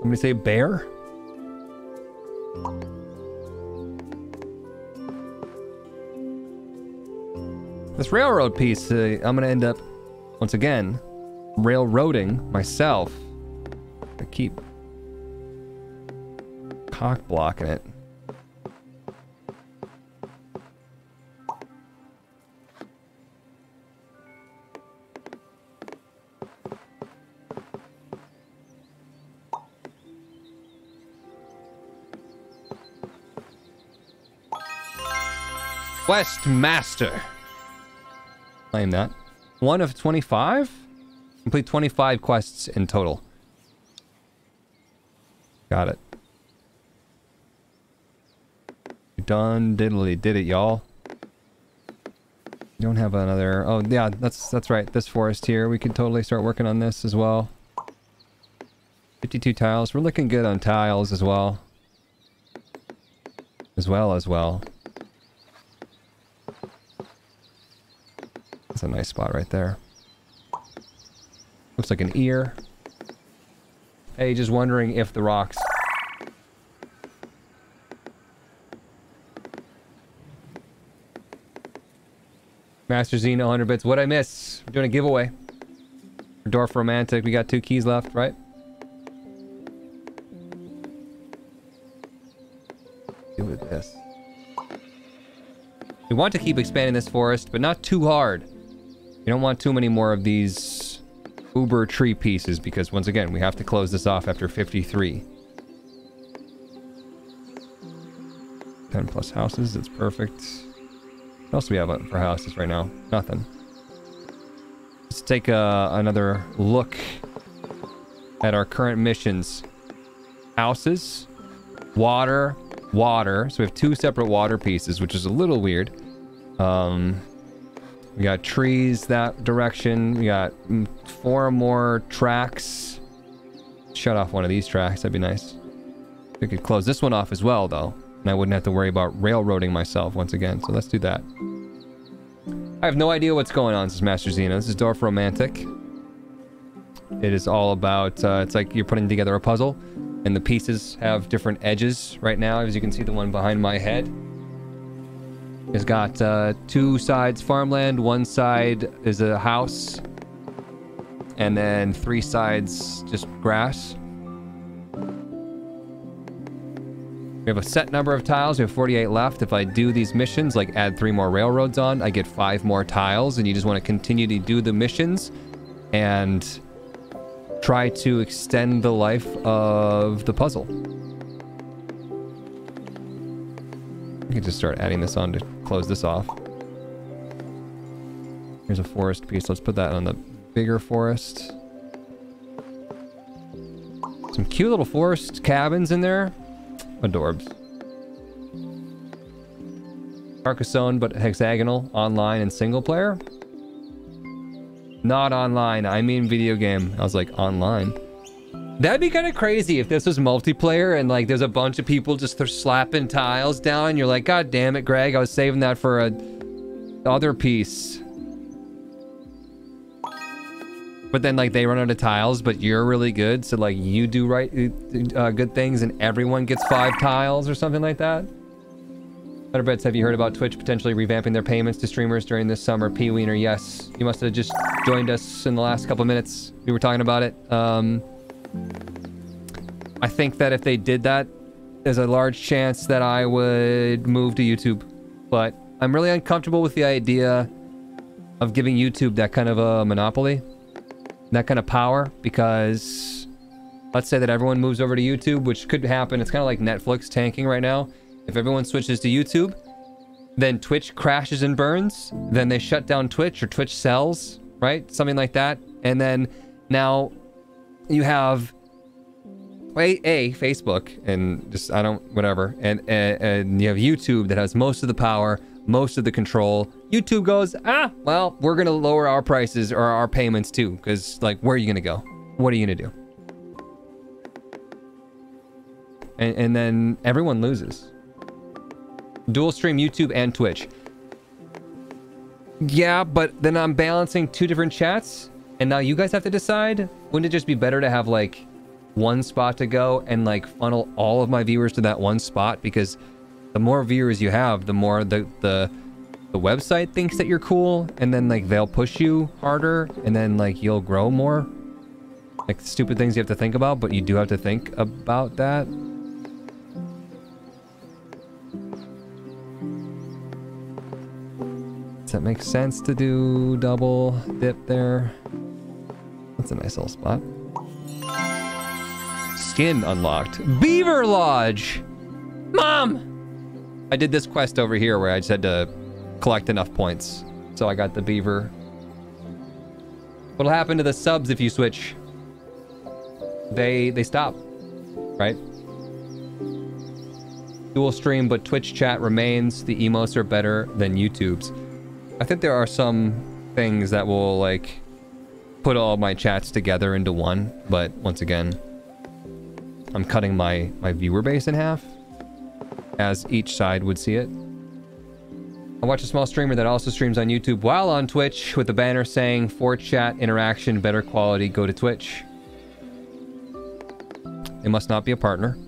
Somebody say bear? This railroad piece, uh, I'm gonna end up, once again, railroading myself. I keep cock blocking it. Quest Master. Claim that. One of twenty-five? Complete twenty-five quests in total. Got it. Done diddly did it, y'all. Don't have another... Oh, yeah, that's that's right. This forest here. We could totally start working on this as well. fifty-two tiles. We're looking good on tiles as well. As well, as well. That's a nice spot right there. Looks like an ear. Hey, just wondering if the rocks... Master Xeno, one hundred bits. What'd I miss? We're doing a giveaway. For Dorfromantik, we got two keys left, right? Do with this. We want to keep expanding this forest, but not too hard. You don't want too many more of these uber tree pieces because, once again, we have to close this off after fifty-three. ten plus houses, that's perfect. What else do we have for houses right now? Nothing. Let's take uh, another look at our current missions. Houses, water, water. So we have two separate water pieces, which is a little weird. Um, we got trees that direction. We got four more tracks. Shut off one of these tracks. That'd be nice. We could close this one off as well, though. And I wouldn't have to worry about railroading myself once again. So let's do that. I have no idea what's going on, says Master Xena. This is Dorfromantik. It is all about... Uh, it's like you're putting together a puzzle. And the pieces have different edges right now. As you can see, the one behind my head has got uh, two sides farmland. One side is a house. And then three sides just grass. We have a set number of tiles. We have forty-eight left. If I do these missions, like add three more railroads on, I get five more tiles. And you just want to continue to do the missions and try to extend the life of the puzzle. I can just start adding this on to close this off. Here's a forest piece. Let's put that on the bigger forest. Some cute little forest cabins in there. Adorbs. Carcassonne, but hexagonal, online and single player. Not online, I mean video game. I was like, online. That'd be kind of crazy if this was multiplayer and like there's a bunch of people just they're slapping tiles down and you're like, God damn it, Greg, I was saving that for a other piece. But then like they run out of tiles, but you're really good. So like you do right uh, good things and everyone gets five tiles or something like that. Better Bets, have you heard about Twitch potentially revamping their payments to streamers during this summer? P. Wiener, yes. You must have just joined us in the last couple minutes. We were talking about it. Um, I think that if they did that, there's a large chance that I would move to YouTube. But I'm really uncomfortable with the idea of giving YouTube that kind of a monopoly. That kind of power, because let's say that everyone moves over to YouTube, which could happen. It's kind of like Netflix tanking right now. If everyone switches to YouTube, then Twitch crashes and burns, then they shut down Twitch or Twitch sells, right? Something like that. And then now you have wait a Facebook and just I don't whatever and, and and you have YouTube that has most of the power, most of the control. YouTube goes, ah, well, we're gonna lower our prices or our payments too, because like, where are you gonna go? What are you gonna do? And, and then everyone loses. Dual stream YouTube and Twitch. Yeah, but then I'm balancing two different chats, and now you guys have to decide. Wouldn't it just be better to have like one spot to go and like funnel all of my viewers to that one spot? Because the more viewers you have, the more the, the the website thinks that you're cool, and then like they'll push you harder, and then like you'll grow more. Like stupid things you have to think about, but you do have to think about that. Does that make sense to do double dip there? That's a nice little spot. Skin unlocked. Beaver Lodge! Mom! I did this quest over here where I just had to collect enough points. So I got the beaver. What'll happen to the subs if you switch? They they stop, right? Dual stream, but Twitch chat remains. The emotes are better than YouTube's. I think there are some things that will like put all my chats together into one. But once again, I'm cutting my, my viewer base in half, as each side would see it. I watch a small streamer that also streams on YouTube while on Twitch with the banner saying for chat interaction, better quality, go to Twitch. It must not be a partner,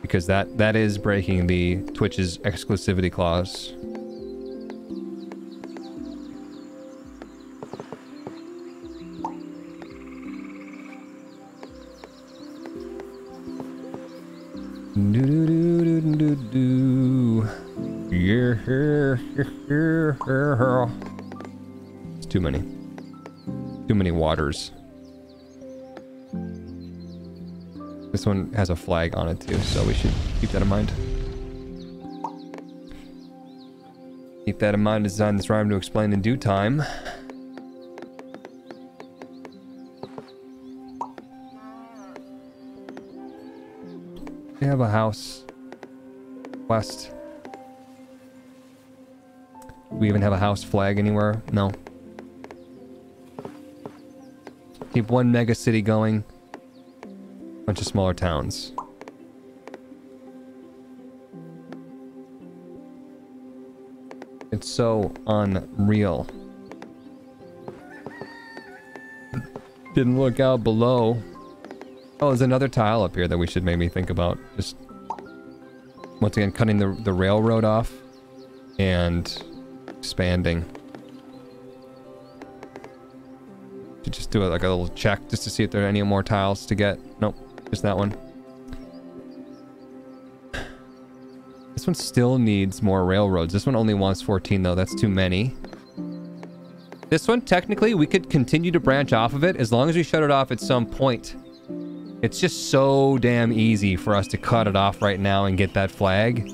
because that that is breaking the Twitch's exclusivity clause. Do do do do do. Yeah, yeah, yeah, yeah. It's too many. Too many waters. This one has a flag on it too, so we should keep that in mind. Keep that in mind. Design this rhyme to explain in due time. They have a house. West. Do we even have a house flag anywhere? No. Keep one mega city going. Bunch of smaller towns. It's so unreal. Didn't look out below. Oh, there's another tile up here that we should maybe think about. Just once again cutting the the railroad off and expanding. To just do it like a little check just to see if there are any more tiles to get. Nope, just that one. This one still needs more railroads. This one only wants fourteen though. That's too many. This one, technically, we could continue to branch off of it as long as we shut it off at some point. It's just so damn easy for us to cut it off right now and get that flag.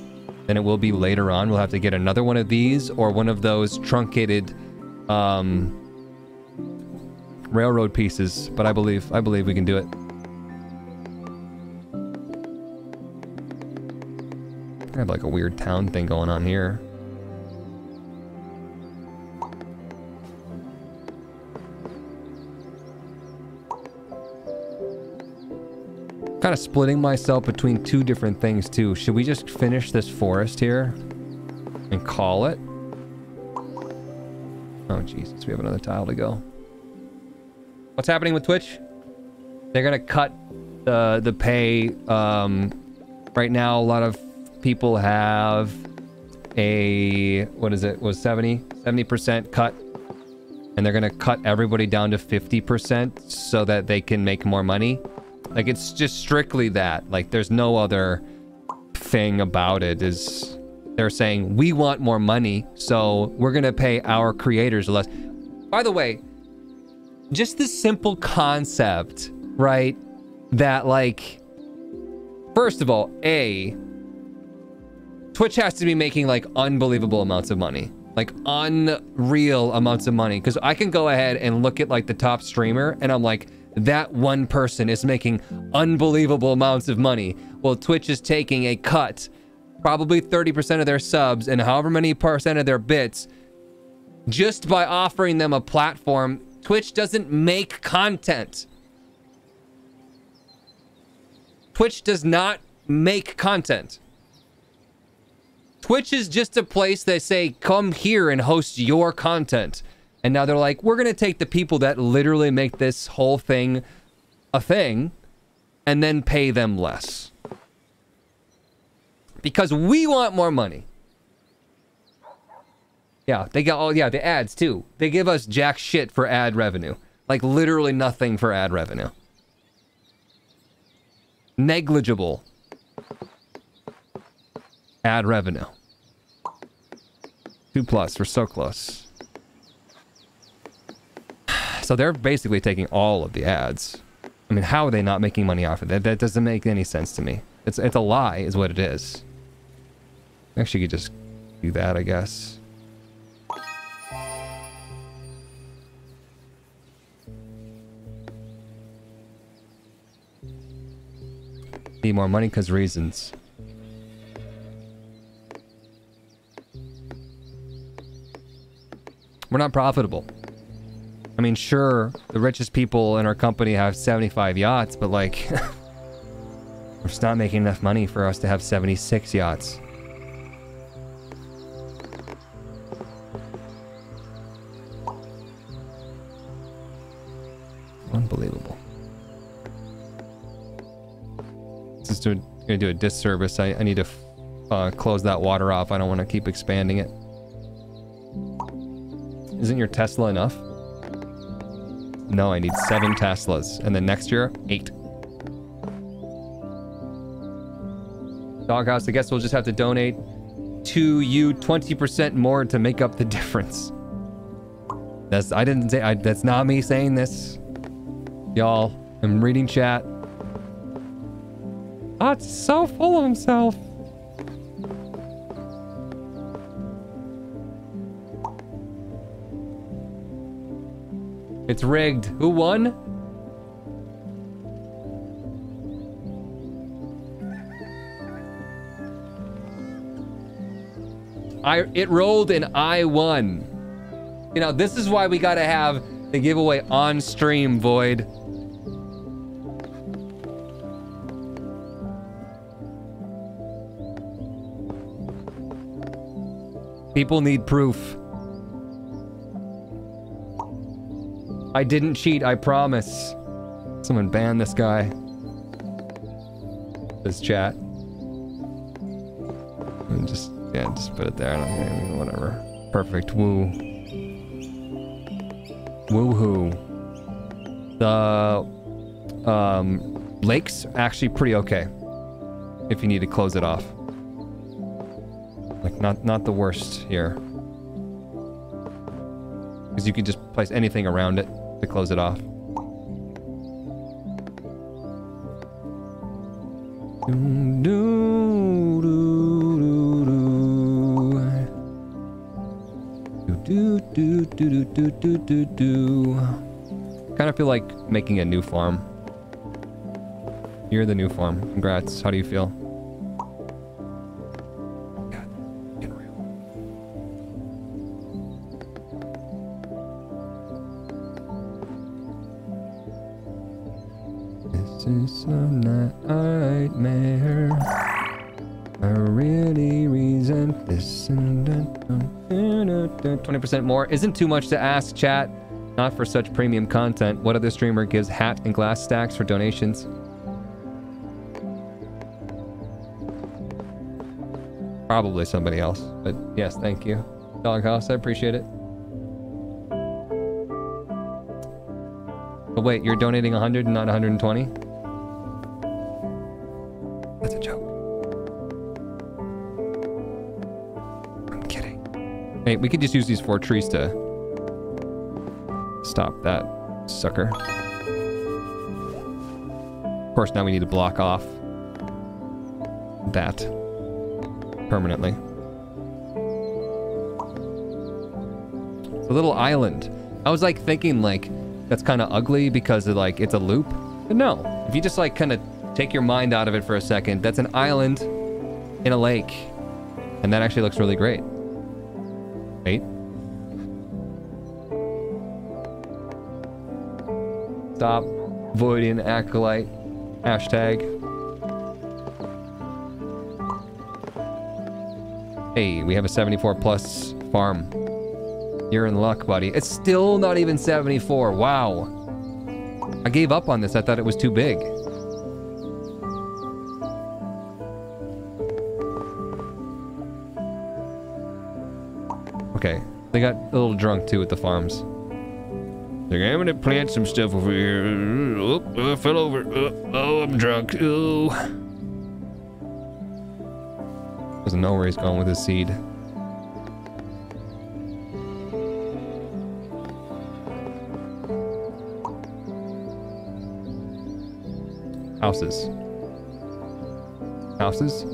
Then it will be later on. We'll have to get another one of these or one of those truncated um, railroad pieces. But I believe, I believe we can do it. I have like a weird town thing going on here. Kind of splitting myself between two different things too. Should we just finish this forest here and call it? Oh Jesus, we have another tile to go. What's happening with Twitch? They're gonna cut the the pay. Um, right now, a lot of people have a what is it? Was seventy percent cut, and they're gonna cut everybody down to fifty percent so that they can make more money. Like, it's just strictly that. Like, there's no other thing about it. Is they're saying, we want more money, so we're going to pay our creators less. By the way, just this simple concept, right? That, like, first of all, A, Twitch has to be making, like, unbelievable amounts of money. Like, unreal amounts of money. Because I can go ahead and look at, like, the top streamer, and I'm like, that one person is making unbelievable amounts of money. Well, Twitch is taking a cut, probably thirty percent of their subs and however many percent of their bits, just by offering them a platform. Twitch doesn't make content. Twitch does not make content. Twitch is just a place they say, come here and host your content. And now they're like, we're going to take the people that literally make this whole thing a thing and then pay them less. Because we want more money. Yeah, they got all, yeah, the ads too. They give us jack shit for ad revenue. Like literally nothing for ad revenue. Negligible ad revenue. Two plus, we're so close. So they're basically taking all of the ads. I mean, how are they not making money off of that? That doesn't make any sense to me. It's it's a lie is what it is. Actually, you could just do that, I guess. Need more money because reasons. We're not profitable. I mean, sure, the richest people in our company have seventy-five yachts, but like, we're just not making enough money for us to have seventy-six yachts. Unbelievable. This is doing, gonna do a disservice. I, I need to uh, close that water off. I don't want to keep expanding it. Isn't your Tesla enough? No, I need seven Teslas, and then next year, eight. Doghouse, I guess we'll just have to donate to you twenty percent more to make up the difference. That's, I didn't say, I, that's not me saying this. Y'all, I'm reading chat. Hutts is so full of himself. It's rigged. Who won? I it rolled and I won. You know, this is why we gotta have the giveaway on stream, Void. People need proof. I didn't cheat, I promise. Someone ban this guy. This chat. And just, yeah, just put it there. I mean, whatever. Perfect. Woo. Woohoo. The um, lake's actually pretty okay. If you need to close it off. Like, not, not the worst here. Because you can just place anything around it to close it off. Doo, doo, doo, doo, doo, doo, doo, doo, doo, doo. Kind of feel like making a new farm. You're the new farm. Congrats. How do you feel? This is a nightmare. I really resent this. twenty percent more isn't too much to ask, chat. Not for such premium content. What other streamer gives hat and glass stacks for donations? Probably somebody else. But yes, thank you. Doghouse, I appreciate it. But wait, you're donating one hundred and not one hundred twenty? That's a joke. I'm kidding. Hey, we could just use these four trees to stop that sucker. Of course, now we need to block off that permanently. It's a little island. I was like thinking like that's kind of ugly because of like it's a loop. But no, if you just like kind of take your mind out of it for a second, that's an island in a lake. And that actually looks really great. Wait. Stop Voidian acolyte. Hashtag. Hey, we have a seventy-four plus farm. You're in luck, buddy. It's still not even seventy-four. Wow. I gave up on this. I thought it was too big. Okay. They got a little drunk, too, at the farms. They're like, I'm gonna plant some stuff over here. Oh, I fell over. Oh, oh I'm drunk. Oh. Doesn't know where he's going with his seed. Houses. Houses?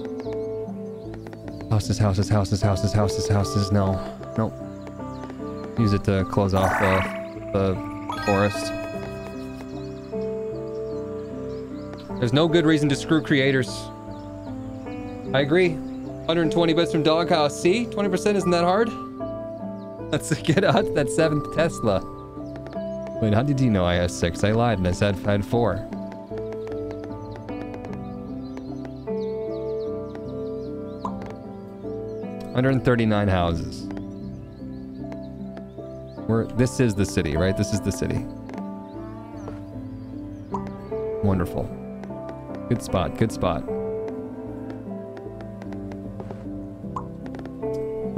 Houses, houses, houses, houses, houses, houses. No. Nope. Use it to close off the, the forest. There's no good reason to screw creators. I agree. one hundred twenty bits from Doghouse. See? twenty percent isn't that hard? Let's get out that seventh Tesla. Wait, how did you know I had six? I lied and I said I had four. one hundred thirty-nine houses. We're, this is the city, right? This is the city. Wonderful. Good spot, good spot.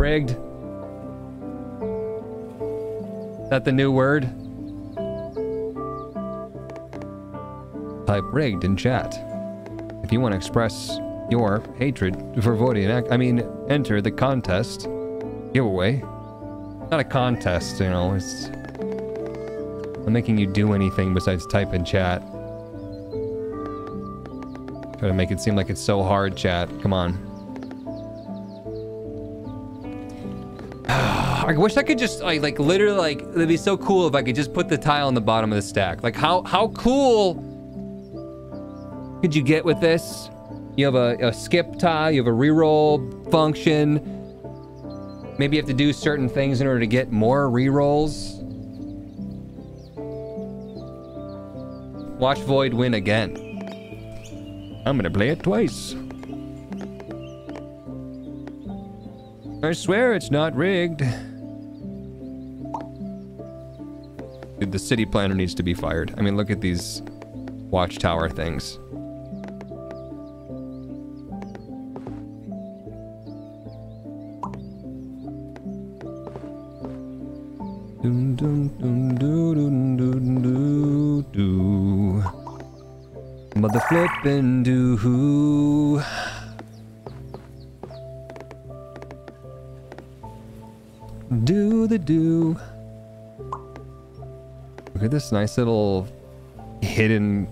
Rigged. Is that the new word? Type rigged in chat. If you want to express your hatred for Voidian, I mean, enter the contest giveaway. Not a contest, you know, it's... I'm making you do anything besides type in chat. Try to make it seem like it's so hard, chat. Come on. I wish I could just, like, like, literally, like, it'd be so cool if I could just put the tile on the bottom of the stack. Like, how, how cool could you get with this? You have a, a skip tile, you have a reroll function. Maybe you have to do certain things in order to get more rerolls. Watch Void win again. I'm gonna play it twice. I swear it's not rigged. Dude, the city planner needs to be fired. I mean, look at these watchtower things. Dun, dun, dun, dun, dun, dun, dun, dun. Mother flippin' doo-hoo. Do the do. Look at this nice little hidden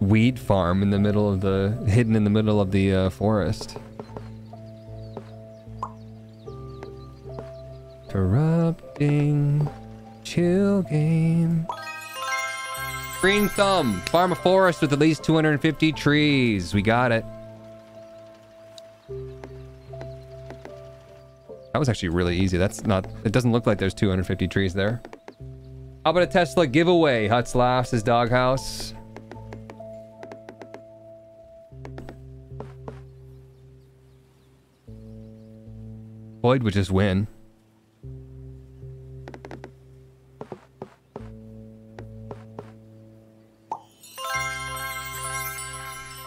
weed farm in the middle of the hidden in the middle of the uh, forest. Interrupting chill game. Green thumb. Farm a forest with at least two hundred fifty trees. We got it. That was actually really easy. That's not... It doesn't look like there's two hundred fifty trees there. How about a Tesla giveaway? Hutts laughs his doghouse. Void would just win.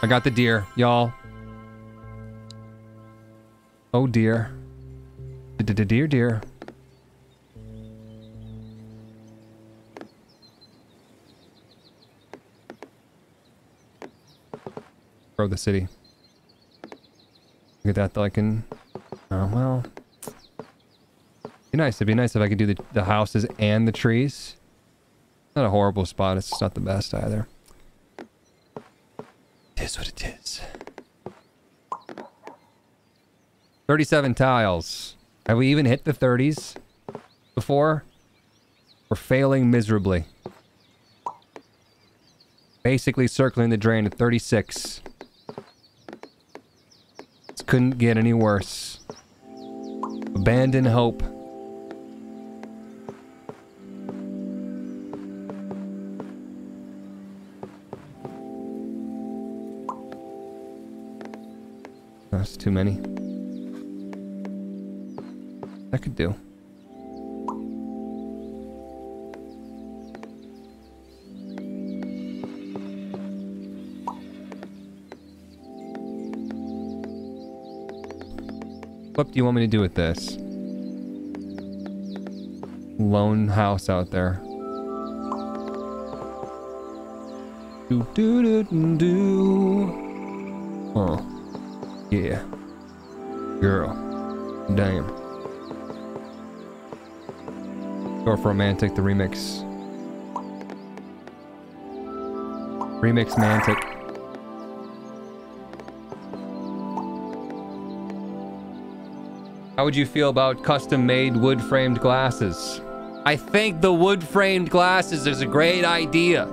I got the deer, y'all. Oh dear. Dear, dear. Grow the city. Look at that, though. I can. Oh, well. It'd be nice. It'd be nice if I could do the, the houses and the trees. Not a horrible spot. It's not the best either. It is what it is. thirty-seven tiles. Have we even hit the thirties before? We're failing miserably. Basically circling the drain at thirty-six. This couldn't get any worse. Abandon hope. That's too many. That could do. What do you want me to do with this? Lone house out there. Do do do do. Oh, yeah. Girl. Damn. Dorfromantik, the remix. Remix Mantic. How would you feel about custom-made wood-framed glasses? I think the wood-framed glasses is a great idea.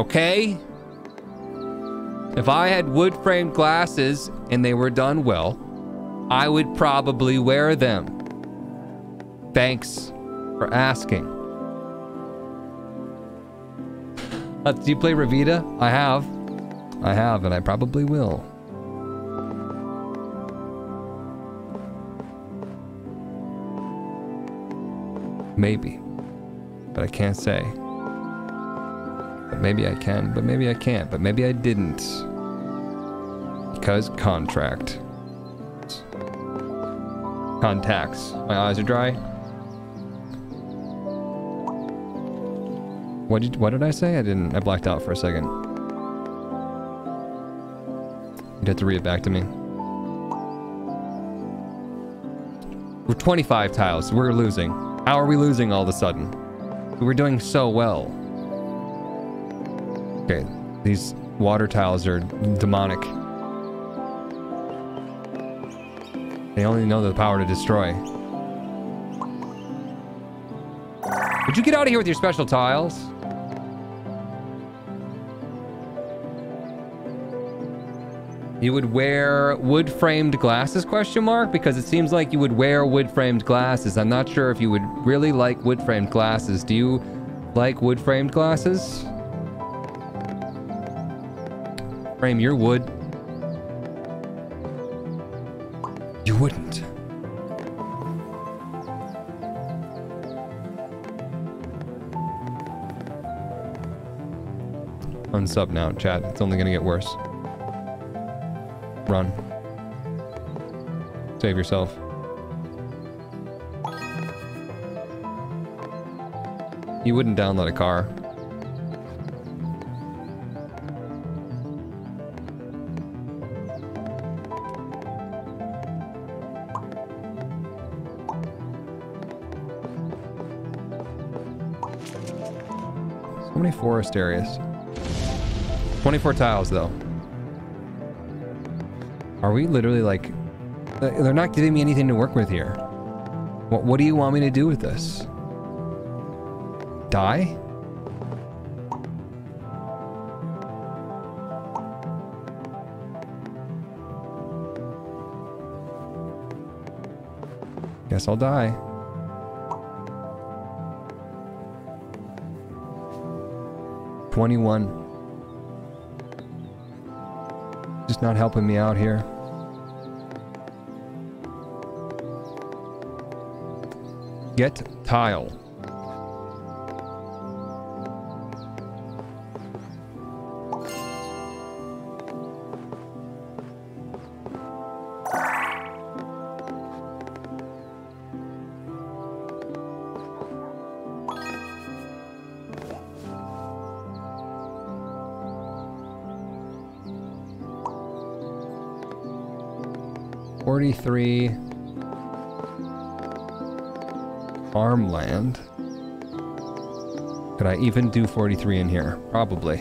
Okay? If I had wood-framed glasses and they were done well, I would probably wear them. Thanks for asking. Uh, do you play Ravita? I have. I have, and I probably will. Maybe. But I can't say. But maybe I can, but maybe I can't, but maybe I didn't. Because contract. Contacts. My eyes are dry. What did, what did I say? I didn't... I blacked out for a second. You'd have to read it back to me. We're twenty-five tiles. We're losing. How are we losing all of a sudden? We were doing so well. Okay. These water tiles are demonic. They only know the power to destroy. Would you get out of here with your special tiles? You would wear wood-framed glasses, question mark? Because it seems like you would wear wood-framed glasses. I'm not sure if you would really like wood-framed glasses. Do you like wood-framed glasses? Frame your wood. You wouldn't. Unsub now, chat. It's only gonna get worse. Run. Save yourself. You wouldn't download a car. So many forest areas. twenty-four tiles, though. Are we literally like... They're not giving me anything to work with here. What, what do you want me to do with this? Die? Guess I'll die. twenty-one. Just not helping me out here. Get tile. forty-three farmland. Could I even do forty-three in here? Probably.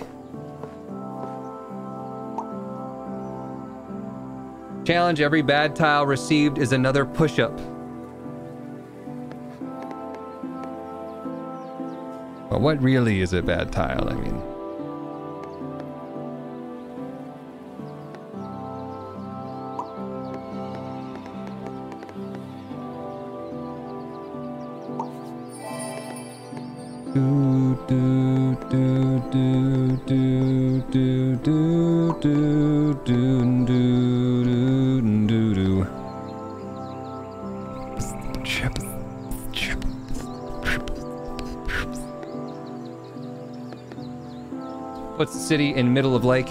Challenge: every bad tile received is another push-up. But what really is a bad tile? I mean, city in middle of lake.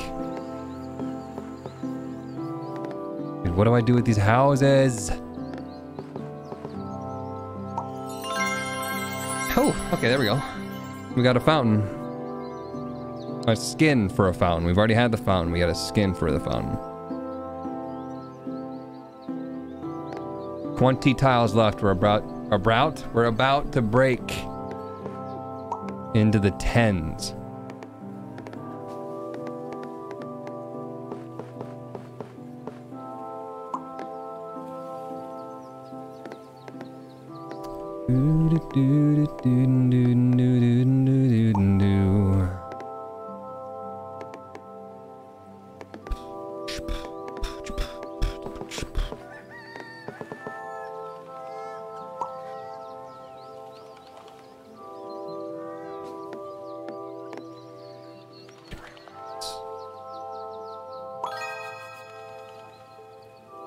And what do I do with these houses? Oh, okay, there we go. We got a fountain. A skin for a fountain. We've already had the fountain. We got a skin for the fountain. twenty tiles left. We're about, about, we're about to break into the tens.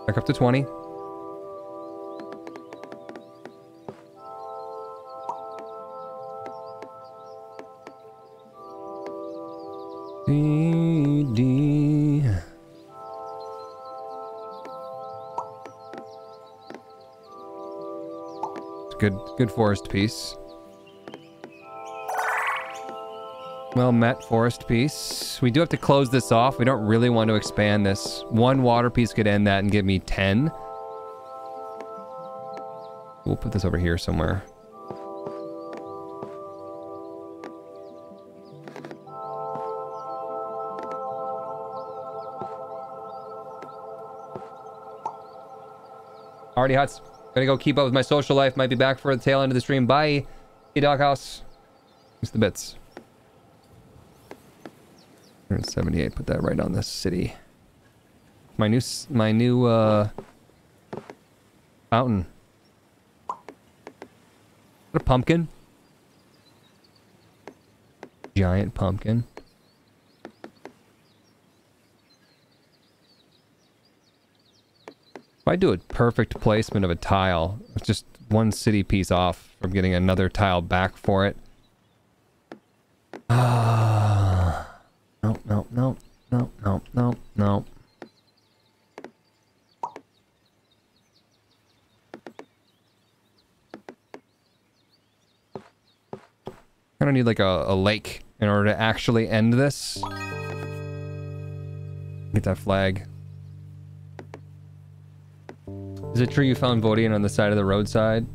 Back up to twenty. Good forest piece. Well met, forest piece. We do have to close this off. We don't really want to expand this. One water piece could end that and give me ten. We'll put this over here somewhere. Alrighty, Hutts. Gonna go keep up with my social life. Might be back for the tail end of the stream. Bye. Hey, Doghouse. Here's the bits. one seventy-eight. Put that right on this city. My new, my new, uh, fountain. What a pumpkin. Giant pumpkin. If I do a perfect placement of a tile, it's just one city piece off from getting another tile back for it. Ah, uh, no, no, no, no, no, no, no. I don't need like a, a lake in order to actually end this. Get that flag. Is it true you found Voidian on the side of the roadside?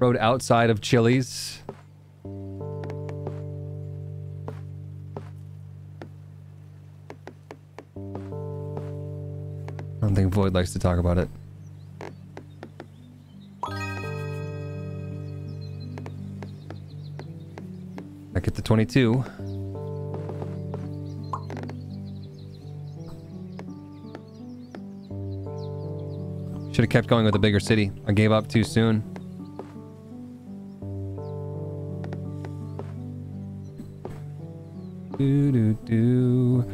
Road outside of Chili's? I don't think Void likes to talk about it. Back at the twenty-two. Should have kept going with a bigger city. I gave up too soon. Do do do.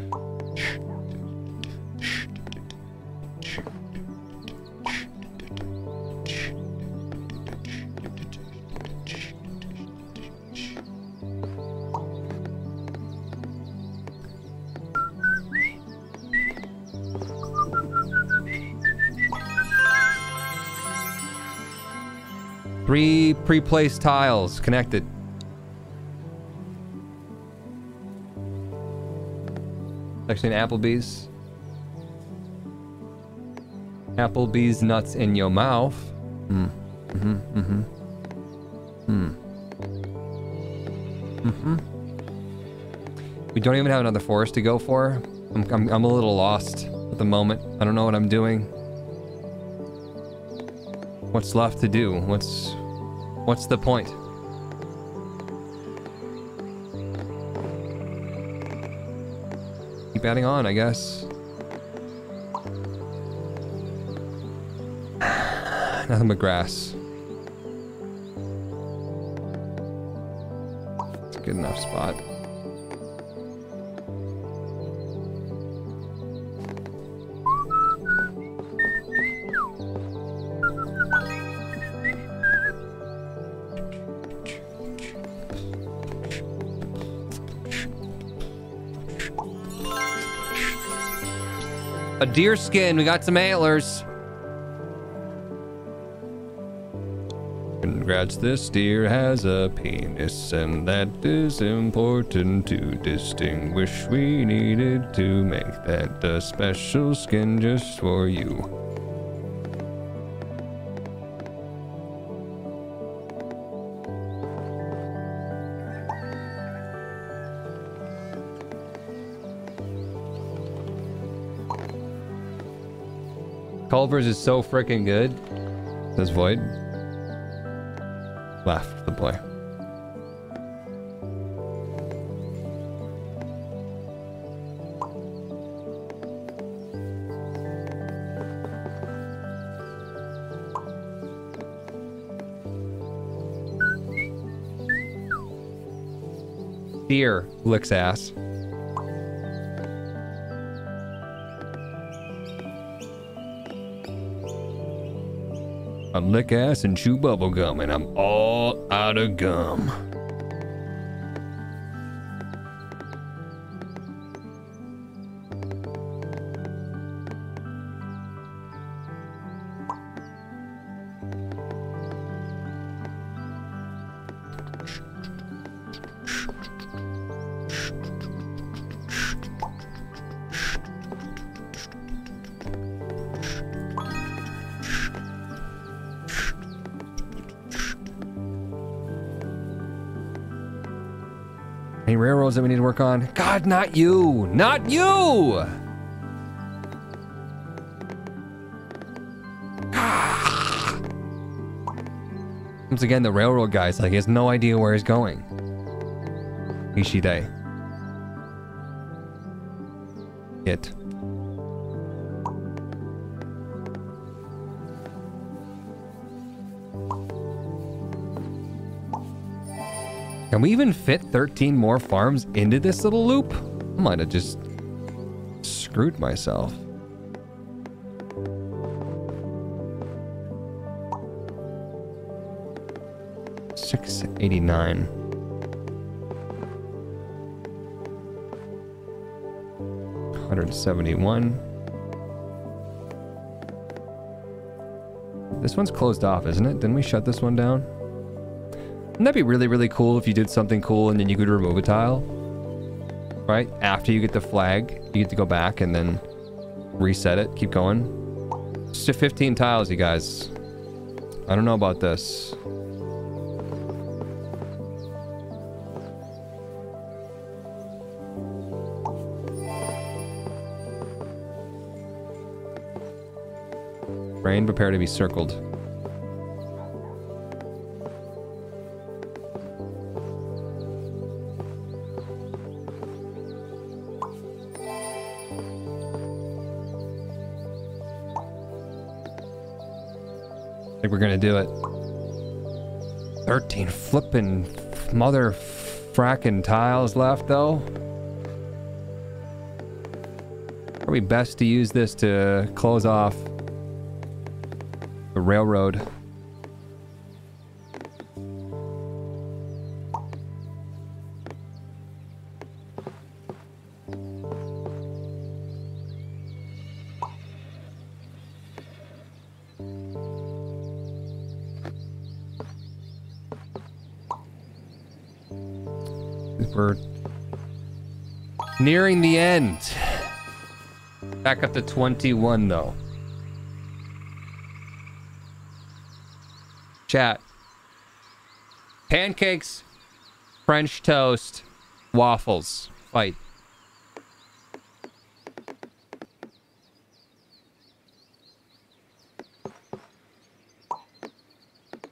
Three pre-placed tiles connected. Actually, an Applebee's. Applebee's nuts in your mouth. Mm. Mm-hmm. Mm-hmm. Mm. Mm-hmm. We don't even have another forest to go for. I'm, I'm, I'm a little lost at the moment. I don't know what I'm doing. What's left to do? What's... What's the point? Keep adding on, I guess. Nothing but grass. It's a good enough spot. A deer skin, we got some antlers. Congrats, this deer has a penis, and that is important to distinguish. We needed to make that a special skin just for you. Culver's is so freaking good, says Void. Laugh at the boy. Deer licks ass. I lick ass and chew bubble gum, and I'm all out of gum. That we need to work on. God, not you! Not you! Once again, the railroad guy's like, he has no idea where he's going. He, she, they. It. Can we even fit thirteen more farms into this little loop? I might have just screwed myself. six eighty-nine. one seventy-one. This one's closed off, isn't it? Didn't we shut this one down? Wouldn't that be really, really cool if you did something cool and then you could remove a tile? Right? After you get the flag, you get to go back and then reset it. Keep going. It's just fifteen tiles, you guys. I don't know about this. Brain, prepare to be circled. I think we're gonna do it. thirteen flippin' mother frackin' tiles left, though. Probably best to use this to close off the railroad. We're nearing the end. Back up to twenty-one, though. Chat. Pancakes, French toast, waffles. Fight.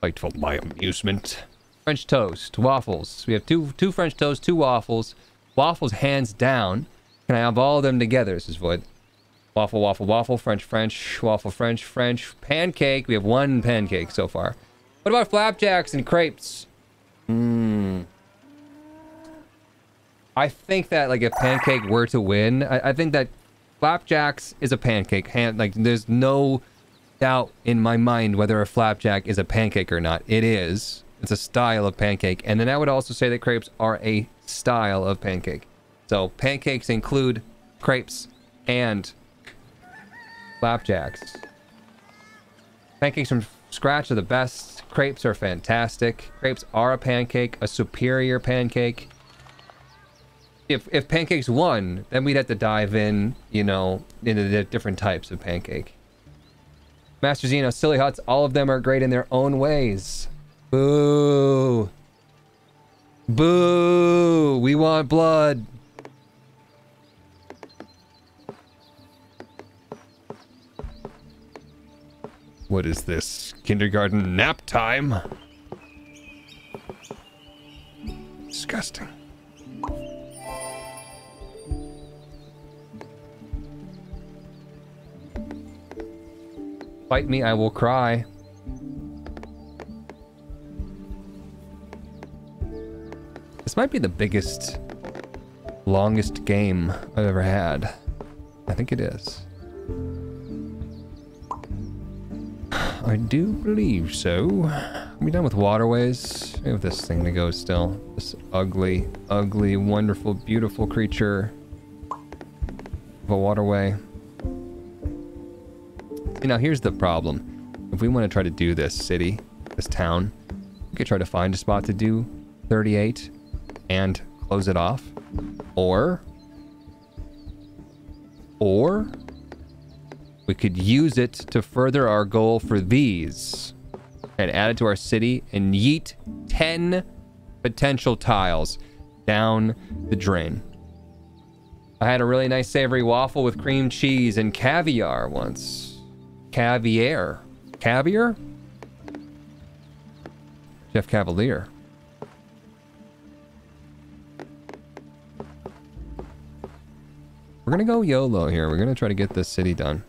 Fight for my amusement. French toast, waffles. We have two two French toast, two waffles. Waffles hands down. Can I have all of them together? This is Void. Waffle, waffle, waffle, French, French, waffle, French, French, pancake. We have one pancake so far. What about flapjacks and crepes? Mmm. I think that, like, if pancake were to win, I, I think that flapjacks is a pancake. Hand, like, there's no doubt in my mind whether a flapjack is a pancake or not. It is. It's a style of pancake. And then I would also say that crepes are a style of pancake. So pancakes include crepes and flapjacks. Pancakes from scratch are the best. Crepes are fantastic. Crepes are a pancake, a superior pancake. If, if pancakes won, then we'd have to dive in, you know, into the different types of pancake. Master Zeno, Silly Hutts, all of them are great in their own ways. Boo. Boo. We want blood. What is this? Kindergarten nap time? Disgusting. Bite me, I will cry. This might be the biggest, longest game I've ever had. I think it is. I do believe so. Are we done with waterways? We have this thing to go still. This ugly, ugly, wonderful, beautiful creature of a waterway. You know, here's the problem. If we want to try to do this city, this town, we could try to find a spot to do thirty-eight. And close it off, or or we could use it to further our goal for these and add it to our city and yeet ten potential tiles down the drain. I had a really nice savory waffle with cream cheese and caviar once. Caviar. Caviar? Jeff Cavalier. We're gonna go YOLO here. We're gonna try to get this city done.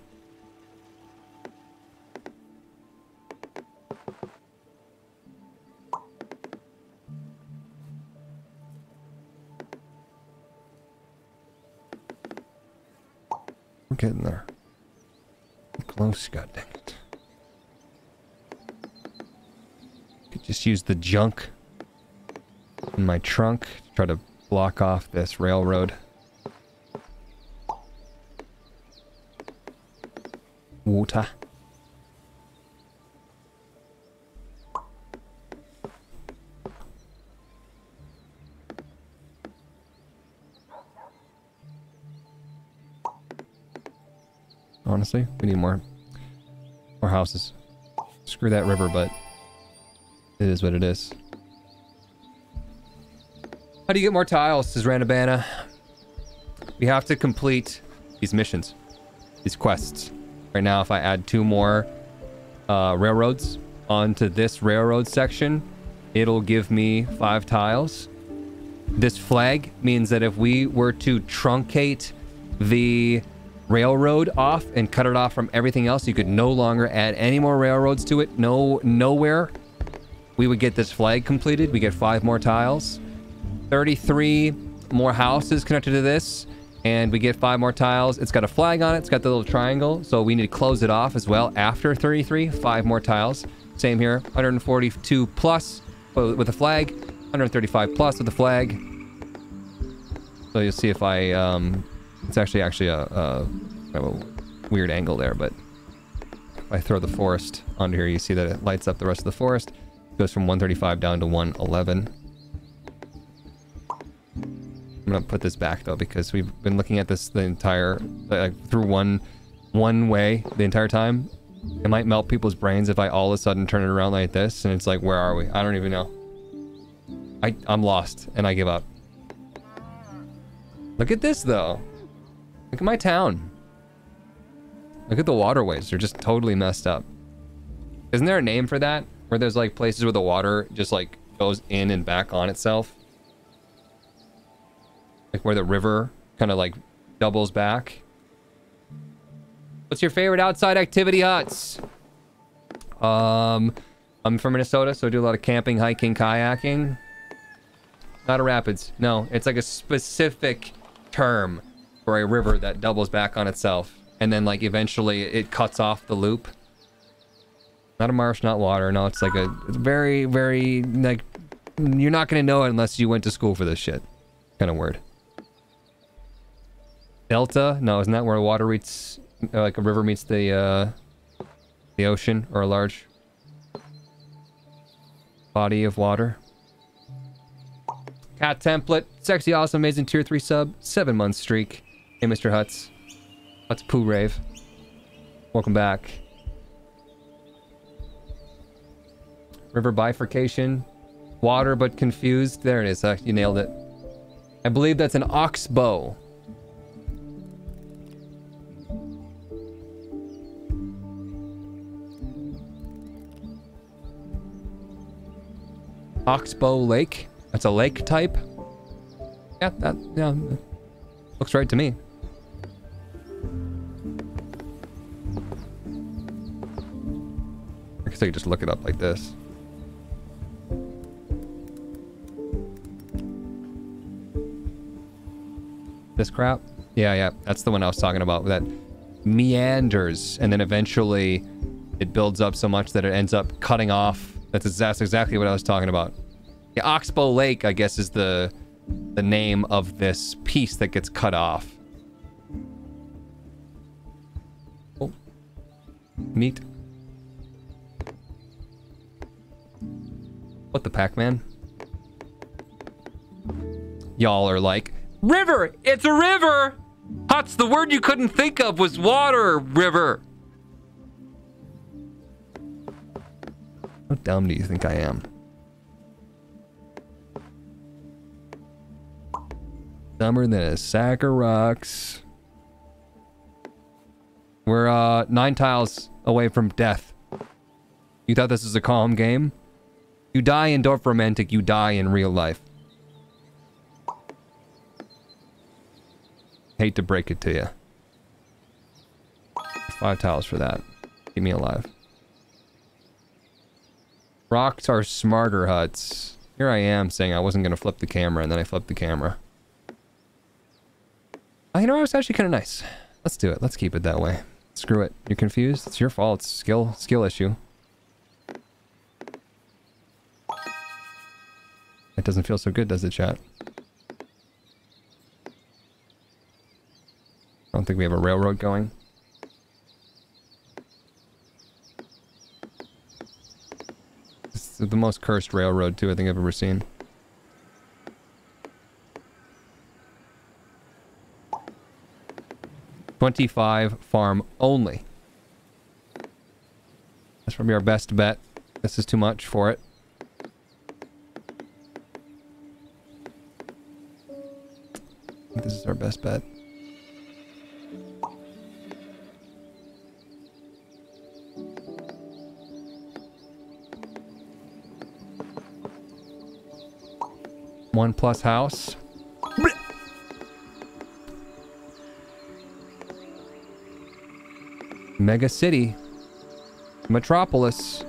We're getting there. Close, god dang it. Could just use the junk in my trunk to try to block off this railroad. Water. Honestly, we need more, more houses. Screw that river, but it is what it is. How do you get more tiles, says Ranabana? We have to complete these missions, these quests. Right now, if I add two more uh, railroads onto this railroad section, it'll give me five tiles. This flag means that if we were to truncate the railroad off and cut it off from everything else, you could no longer add any more railroads to it. No, nowhere. We would get this flag completed. We get five more tiles. thirty-three more houses connected to this, and we get five more tiles. It's got a flag on it. It's got the little triangle, so we need to close it off as well. After thirty-three, five more tiles. Same here. one hundred forty-two plus with a flag. one hundred thirty-five plus with a flag. So you'll see if I... um It's actually actually a, a, a weird angle there, but if I throw the forest onto here, you see that it lights up the rest of the forest. It goes from one thirty-five down to one eleven. I'm gonna put this back though, because we've been looking at this the entire like through one one way the entire time. It might melt people's brains if I all of a sudden turn it around like this, and it's like, where are we? I don't even know. I I'm lost and I give up. Look at this though. Look at my town. Look at the waterways. They're just totally messed up. Isn't there a name for that? Where there's like places where the water just like goes in and back on itself? Like where the river kind of like doubles back. What's your favorite outside activity, Hutts? Um, I'm from Minnesota, so I do a lot of camping, hiking, kayaking. Not a rapids. No, it's like a specific term for a river that doubles back on itself, and then like eventually it cuts off the loop. Not a marsh, not water. No, it's like a it's very, very like you're not gonna know it unless you went to school for this shit. Kind of word. Delta? No, isn't that where water meets, like a river meets the uh, the ocean or a large body of water? Cat template, sexy, awesome, amazing, tier three sub, seven month streak. Hey, Mister Hutts. Hutts Poo Rave. Welcome back. River bifurcation. Water but confused. There it is. Uh, you nailed it. I believe that's an oxbow. Oxbow Lake. That's a lake type. Yeah, that yeah, looks right to me. I guess I could just look it up like this. This crap? Yeah, yeah, that's the one I was talking about, that meanders, and then eventually it builds up so much that it ends up cutting off. That's, that's exactly what I was talking about. Yeah, Oxbow Lake, I guess, is the the name of this piece that gets cut off. Oh. Neat. What the Pac-Man? Y'all are like, river! It's a river! Hutts, the word you couldn't think of was water, river. How dumb do you think I am? Dumber than a sack of rocks. We're uh, nine tiles away from death. You thought this was a calm game? You die in Dorfromantik, you die in real life. Hate to break it to you. Five tiles for that. Keep me alive. Rocks are smarter, Hutts. Here I am saying I wasn't gonna flip the camera, and then I flipped the camera. You know, I was actually kind of nice. Let's do it. Let's keep it that way. Screw it. You're confused? It's your fault. It's skill, skill issue. It doesn't feel so good, does it, chat? I don't think we have a railroad going. It's the most cursed railroad, too, I think I've ever seen. twenty-five farm only. That's probably our best bet. This is too much for it. This is our best bet. One plus house. Mega city. Metropolis.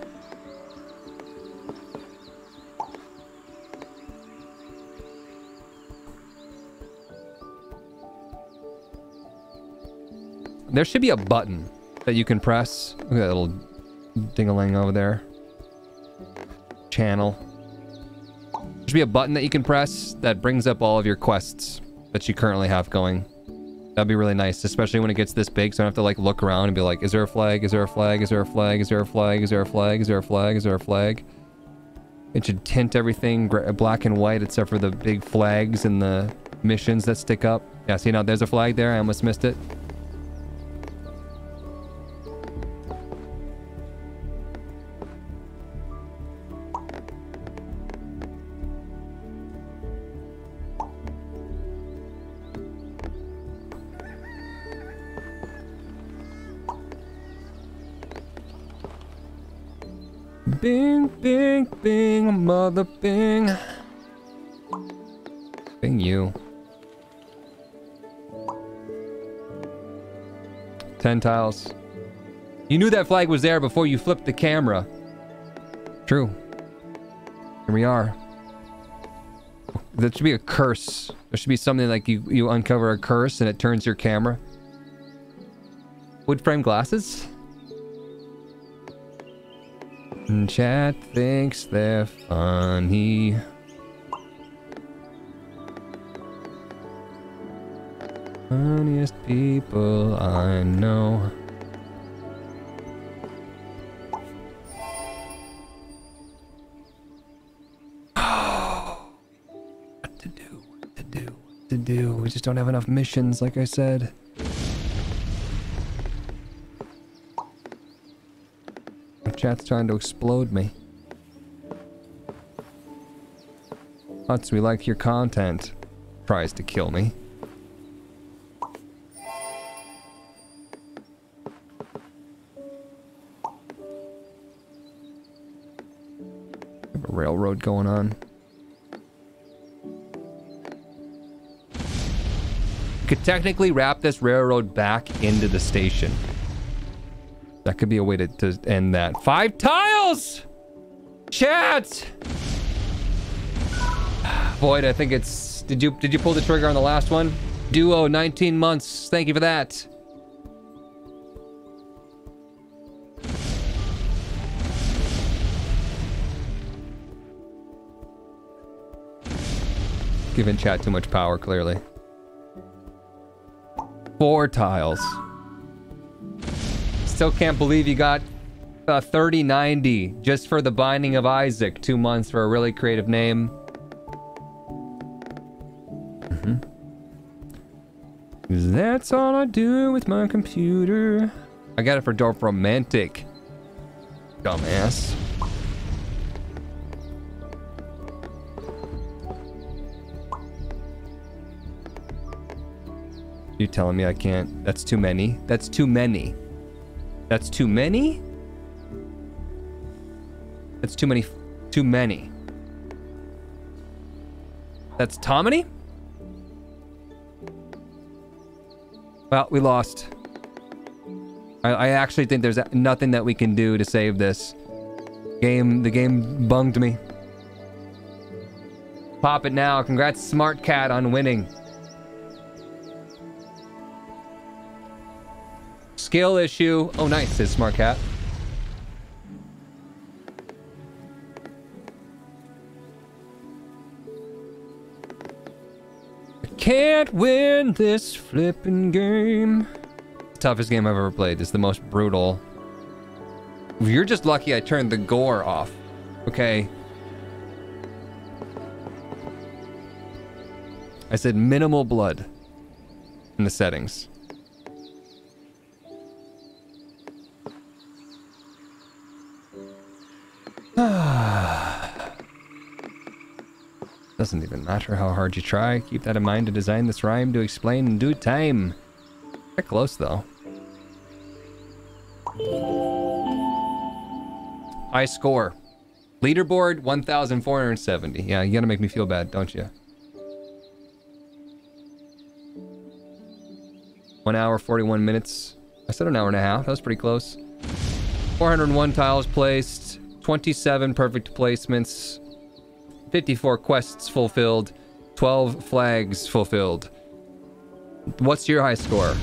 There should be a button that you can press. Look at that little ding-a-ling over there. Channel. There should be a button that you can press that brings up all of your quests that you currently have going. That'd be really nice, especially when it gets this big, so I don't have to like look around and be like, is there a flag? Is there a flag? Is there a flag? Is there a flag? Is there a flag? Is there a flag? Is there a flag? It should tint everything black and white except for the big flags and the missions that stick up. Yeah, see now there's a flag there. I almost missed it. Bing, bing, bing, mother bing. Bing you. Ten tiles. You knew that flag was there before you flipped the camera. True. Here we are. There should be a curse. There should be something like you, you uncover a curse and it turns your camera. Wood frame glasses? Chat thinks they're funny. Funniest people I know. Oh, what to do, what to do, what to do. We just don't have enough missions, like I said. Chat's trying to explode me. Hutts, we like your content. Tries to kill me. Have a railroad going on. We could technically wrap this railroad back into the station. That could be a way to, to end that. Five tiles! Chat! Void, I think it's... Did you did you pull the trigger on the last one? Duo, nineteen months. Thank you for that. Giving chat too much power, clearly. Four tiles. Still can't believe you got uh, thirty ninety just for the Binding of Isaac. Two months for a really creative name. Mm-hmm. That's all I do with my computer. I got it for Dorfromantik. Dumbass. You telling me I can't? That's too many. That's too many. That's too many? That's too many. Too many. That's Tomini? Well, we lost. I, I actually think there's nothing that we can do to save this. Game, the game bunged me. Pop it now. Congrats, Smart Cat, on winning. Scale issue. Oh, nice, says Smart Cat. I can't win this flipping game. The toughest game I've ever played. It's the most brutal. You're just lucky I turned the gore off. Okay. I said minimal blood in the settings. Doesn't even matter how hard you try. Keep that in mind to design this rhyme to explain in due time. They're close though. High score. Leaderboard one thousand four hundred seventy. Yeah, you gotta make me feel bad, don't you? one hour, forty-one minutes. I said an hour and a half. That was pretty close. four hundred one tiles placed. twenty-seven perfect placements. fifty-four quests fulfilled. twelve flags fulfilled. What's your high score?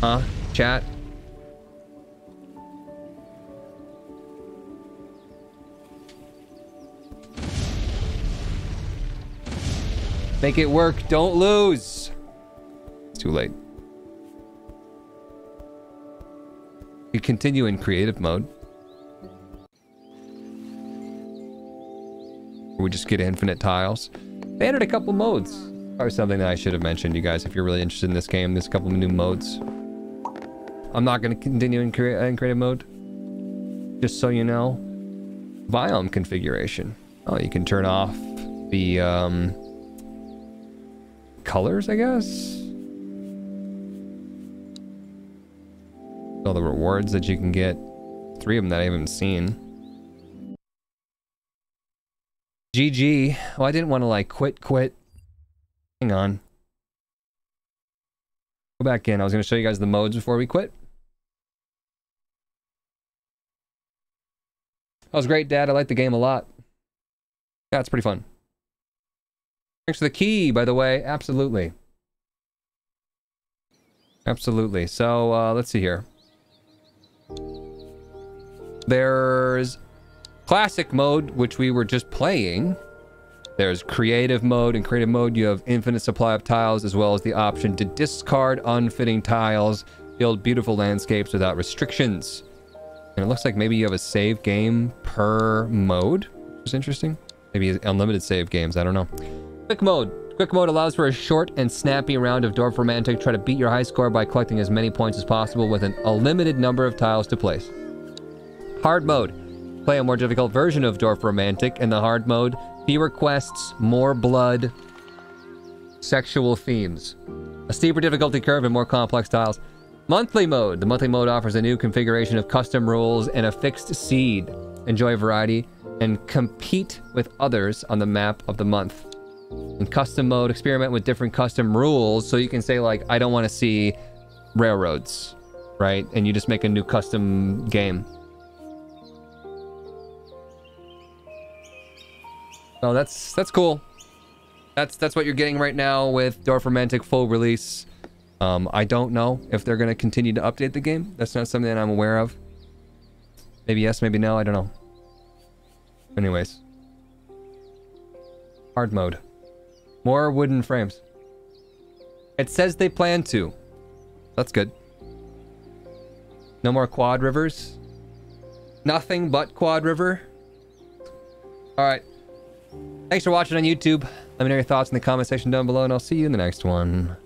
Huh? Chat? Make it work. Don't lose. It's too late. You continue in creative mode. We just get infinite tiles. They added a couple modes. Probably something that I should have mentioned, you guys. If you're really interested in this game, there's a couple of new modes. I'm not going to continue in, crea in creative mode. Just so you know. Biome configuration. Oh, you can turn off the um, colors, I guess? All the rewards that you can get. Three of them that I haven't seen. G G. Oh, I didn't want to like quit, quit. Hang on. Go back in. I was going to show you guys the modes before we quit. That was great, Dad. I like the game a lot. Yeah, it's pretty fun. Thanks for the key, by the way. Absolutely. Absolutely. So, uh, let's see here. There's classic mode, which we were just playing. There's creative mode. In creative mode, you have infinite supply of tiles, as well as the option to discard unfitting tiles, build beautiful landscapes without restrictions. And it looks like maybe you have a save game per mode, which is interesting. Maybe unlimited save games, I don't know. Quick mode. Quick mode allows for a short and snappy round of Dorfromantik. Try to beat your high score by collecting as many points as possible with an unlimited number of tiles to place. Hard mode. Play a more difficult version of Dorfromantik in the hard mode. Fewer quests, more blood, sexual themes. A steeper difficulty curve and more complex tiles. Monthly mode. The monthly mode offers a new configuration of custom rules and a fixed seed. Enjoy variety and compete with others on the map of the month. In custom mode, experiment with different custom rules, so you can say like, I don't want to see railroads, right? And you just make a new custom game. So that's that's cool. That's that's what you're getting right now with Dorfromantik full release. Um, I don't know if they're going to continue to update the game. That's not something that I'm aware of. Maybe yes, maybe no, I don't know. Anyways. Hard mode. More wooden frames. It says they plan to. That's good. No more quad rivers. Nothing but quad river. Alright. Thanks for watching on YouTube. Let me know your thoughts in the comment section down below, and I'll see you in the next one.